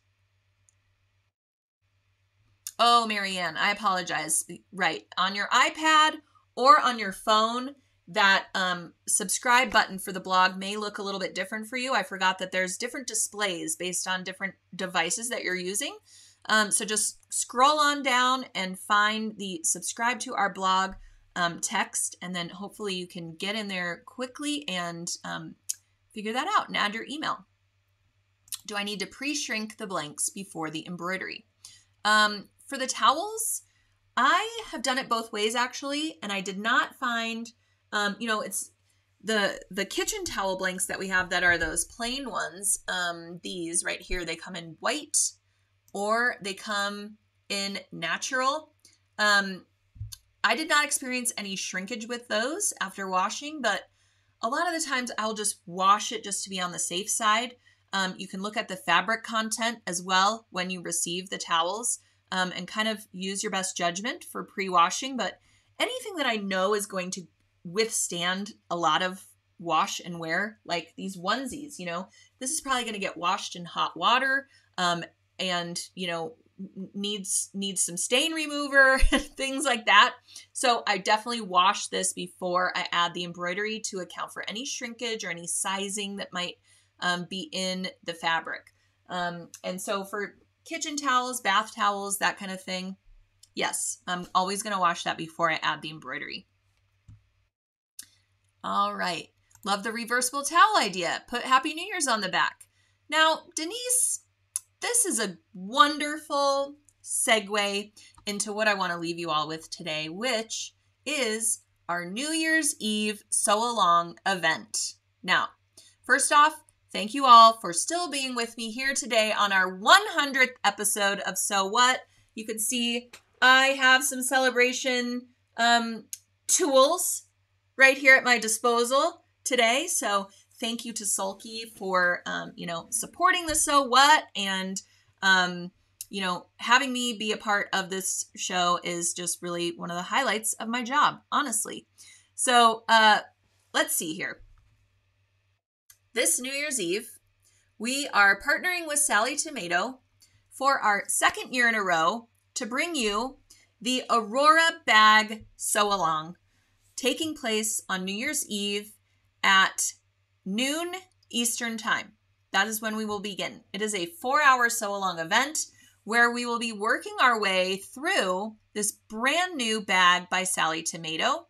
Oh, Marianne, I apologize. Right. On your iPad or on your phone, that um, subscribe button for the blog may look a little bit different for you. I forgot that there's different displays based on different devices that you're using. Um, so just scroll on down and find the subscribe to our blog um, text, and then hopefully you can get in there quickly and um, figure that out and add your email. Do I need to pre-shrink the blanks before the embroidery? Um, for the towels, I have done it both ways actually, and I did not find... Um, you know, it's the, the kitchen towel blanks that we have that are those plain ones. Um, these right here, they come in white or they come in natural. Um, I did not experience any shrinkage with those after washing, but a lot of the times I'll just wash it just to be on the safe side. Um, you can look at the fabric content as well when you receive the towels, um, and kind of use your best judgment for pre-washing, but anything that I know is going to withstand a lot of wash and wear, like these onesies, you know, this is probably going to get washed in hot water, um, and, you know, needs, needs some stain remover, things like that. So I definitely wash this before I add the embroidery to account for any shrinkage or any sizing that might um, be in the fabric. Um, and so for kitchen towels, bath towels, that kind of thing, yes, I'm always going to wash that before I add the embroidery. All right. Love the reversible towel idea. Put Happy New Year's on the back. Now, Denise, this is a wonderful segue into what I want to leave you all with today, which is our New Year's Eve sew along event. Now, first off, thank you all for still being with me here today on our one hundredth episode of Sew What. You can see I have some celebration um, tools right here at my disposal today. So thank you to Sulky for, um, you know, supporting the So What, and, um, you know, having me be a part of this show is just really one of the highlights of my job, honestly. So uh, let's see here. This New Year's Eve, we are partnering with Sally Tomato for our second year in a row to bring you the Aurora Bag Sew Along, taking place on New Year's Eve at noon Eastern time. That is when we will begin. It is a four-hour sew-along event where we will be working our way through this brand new bag by Sally Tomato.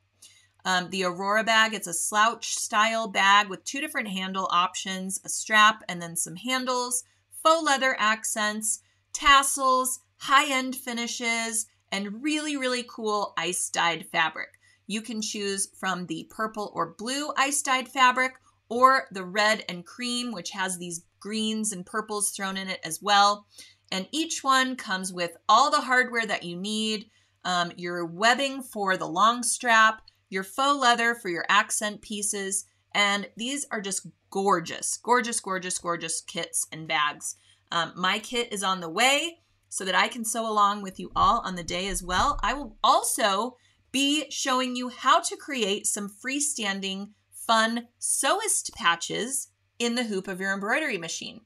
Um, the Aurora bag, it's a slouch style bag with two different handle options, a strap and then some handles, faux leather accents, tassels, high-end finishes, and really, really cool ice-dyed fabric. You can choose from the purple or blue ice-dyed fabric or the red and cream, which has these greens and purples thrown in it as well. And each one comes with all the hardware that you need, um, your webbing for the long strap, your faux leather for your accent pieces, and these are just gorgeous, gorgeous, gorgeous, gorgeous kits and bags. Um, my kit is on the way so that I can sew along with you all on the day as well. I will also be showing you how to create some freestanding, fun sewist patches in the hoop of your embroidery machine.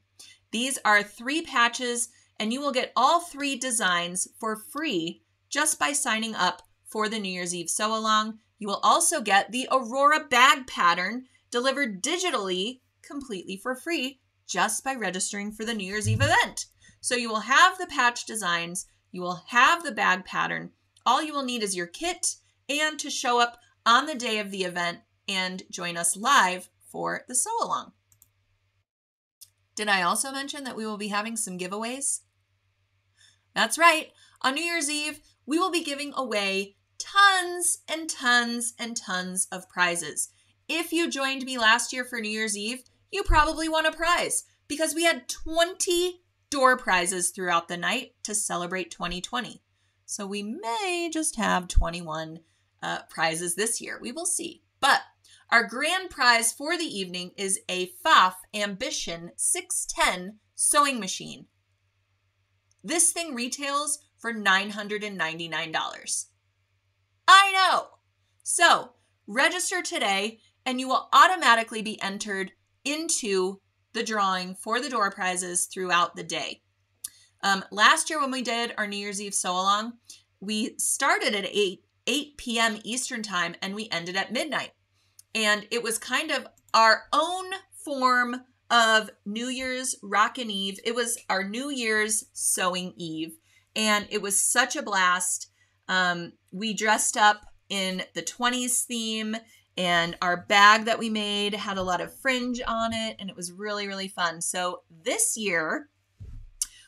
These are three patches, and you will get all three designs for free just by signing up for the New Year's Eve sew along. You will also get the Aurora bag pattern delivered digitally completely for free just by registering for the New Year's Eve event. So you will have the patch designs, you will have the bag pattern. All you will need is your kit and to show up on the day of the event and join us live for the sew along. Did I also mention that we will be having some giveaways? That's right. On New Year's Eve, we will be giving away tons and tons and tons of prizes. If you joined me last year for New Year's Eve, you probably won a prize because we had twenty door prizes throughout the night to celebrate twenty twenty. So we may just have twenty-one uh, prizes this year. We will see. But our grand prize for the evening is a Pfaff Ambition six ten sewing machine. This thing retails for nine hundred ninety-nine dollars. I know. So register today and you will automatically be entered into the drawing for the door prizes throughout the day. Um, last year when we did our New Year's Eve sew along, we started at eight p m Eastern time and we ended at midnight. And it was kind of our own form of New Year's Rockin' Eve. It was our New Year's Sewing Eve. And it was such a blast. Um, we dressed up in the twenties theme, and our bag that we made had a lot of fringe on it, and it was really, really fun. So this year,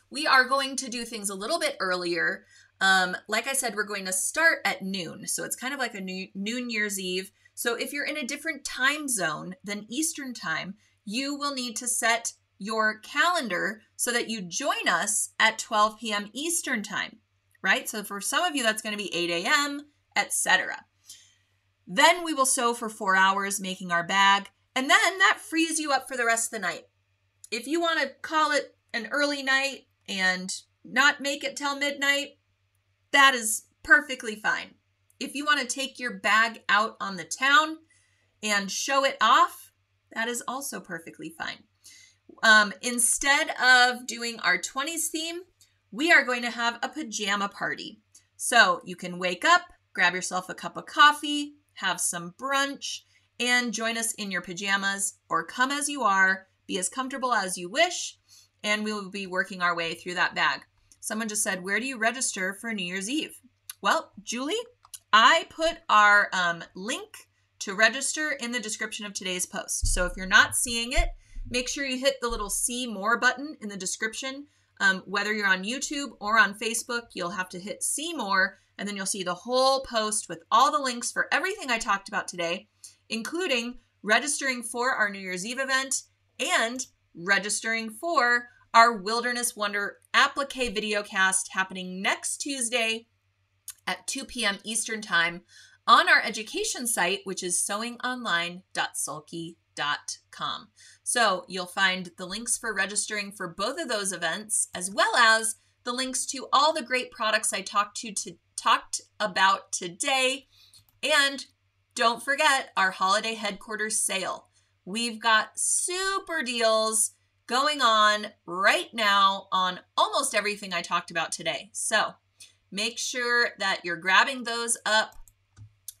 we are going to do things a little bit earlier. Um, like I said, we're going to start at noon. So it's kind of like a new, noon Year's Eve. So if you're in a different time zone than Eastern time, you will need to set your calendar so that you join us at twelve p m Eastern time. Right? So for some of you, that's going to be eight a m, et cetera. Then we will sew for four hours, making our bag, and then that frees you up for the rest of the night. If you want to call it an early night and not make it till midnight, that is perfectly fine. If you want to take your bag out on the town and show it off, that is also perfectly fine. Um, instead of doing our twenties theme, we are going to have a pajama party. So you can wake up, grab yourself a cup of coffee, have some brunch, and join us in your pajamas, or come as you are, be as comfortable as you wish, and we will be working our way through that bag. Someone just said, where do you register for New Year's Eve? Well, Julie, I put our um, link to register in the description of today's post. So if you're not seeing it, make sure you hit the little see more button in the description. Um, whether you're on YouTube or on Facebook, you'll have to hit see more, and then you'll see the whole post with all the links for everything I talked about today, including registering for our New Year's Eve event and registering for our Wilderness Wonder applique videocast happening next Tuesday at two p m Eastern time on our education site, which is sewing online dot sulky dot com. So you'll find the links for registering for both of those events, as well as the links to all the great products I talked to, to talked about today. And don't forget our holiday headquarters sale. We've got super deals going on right now on almost everything I talked about today. So make sure that you're grabbing those up.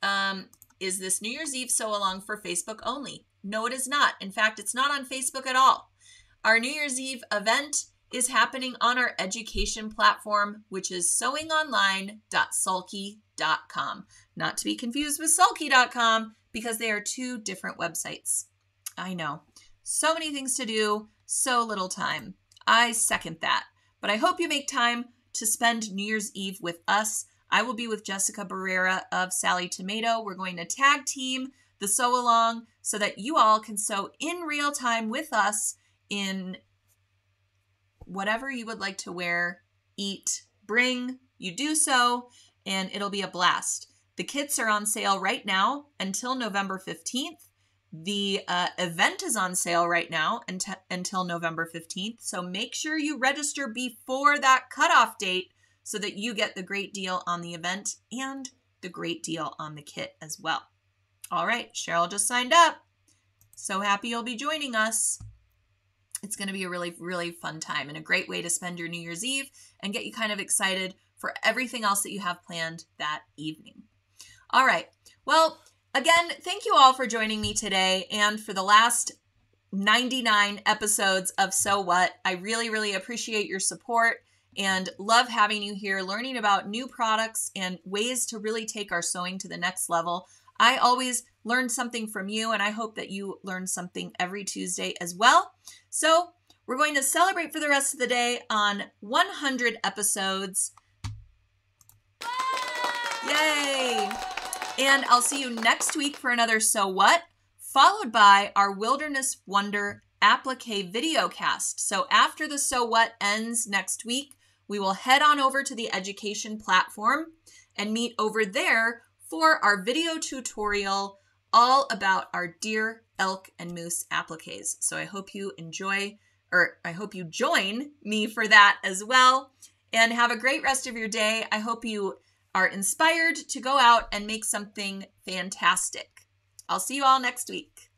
Um, is this New Year's Eve sew along for Facebook only? No, it is not. In fact, it's not on Facebook at all. Our New Year's Eve event is happening on our education platform, which is sewing online dot sulky dot com. Not to be confused with sulky dot com, because they are two different websites. I know, so many things to do, so little time. I second that, but I hope you make time to spend New Year's Eve with us. I will be with Jessica Barrera of Sally Tomato. We're going to tag team the sew along so that you all can sew in real time with us in whatever you would like to wear, eat, bring, you do so, and it'll be a blast. The kits are on sale right now until November fifteenth. The uh, event is on sale right now until November fifteenth. So make sure you register before that cutoff date so that you get the great deal on the event and the great deal on the kit as well. All right, Cheryl just signed up. So happy you'll be joining us. It's going to be a really, really fun time and a great way to spend your New Year's Eve and get you kind of excited for everything else that you have planned that evening. All right, well, again, thank you all for joining me today and for the last ninety-nine episodes of So What. I really, really appreciate your support and love having you here, learning about new products and ways to really take our sewing to the next level. I always learn something from you, and I hope that you learn something every Tuesday as well. So we're going to celebrate for the rest of the day on one hundred episodes. Yay! And I'll see you next week for another So What, followed by our Wilderness Wonder Applique videocast. So after the So What ends next week, we will head on over to the education platform and meet over there for our video tutorial all about our deer, elk, and moose appliques. So I hope you enjoy, or I hope you join me for that as well. And have a great rest of your day. I hope you are inspired to go out and make something fantastic. I'll see you all next week.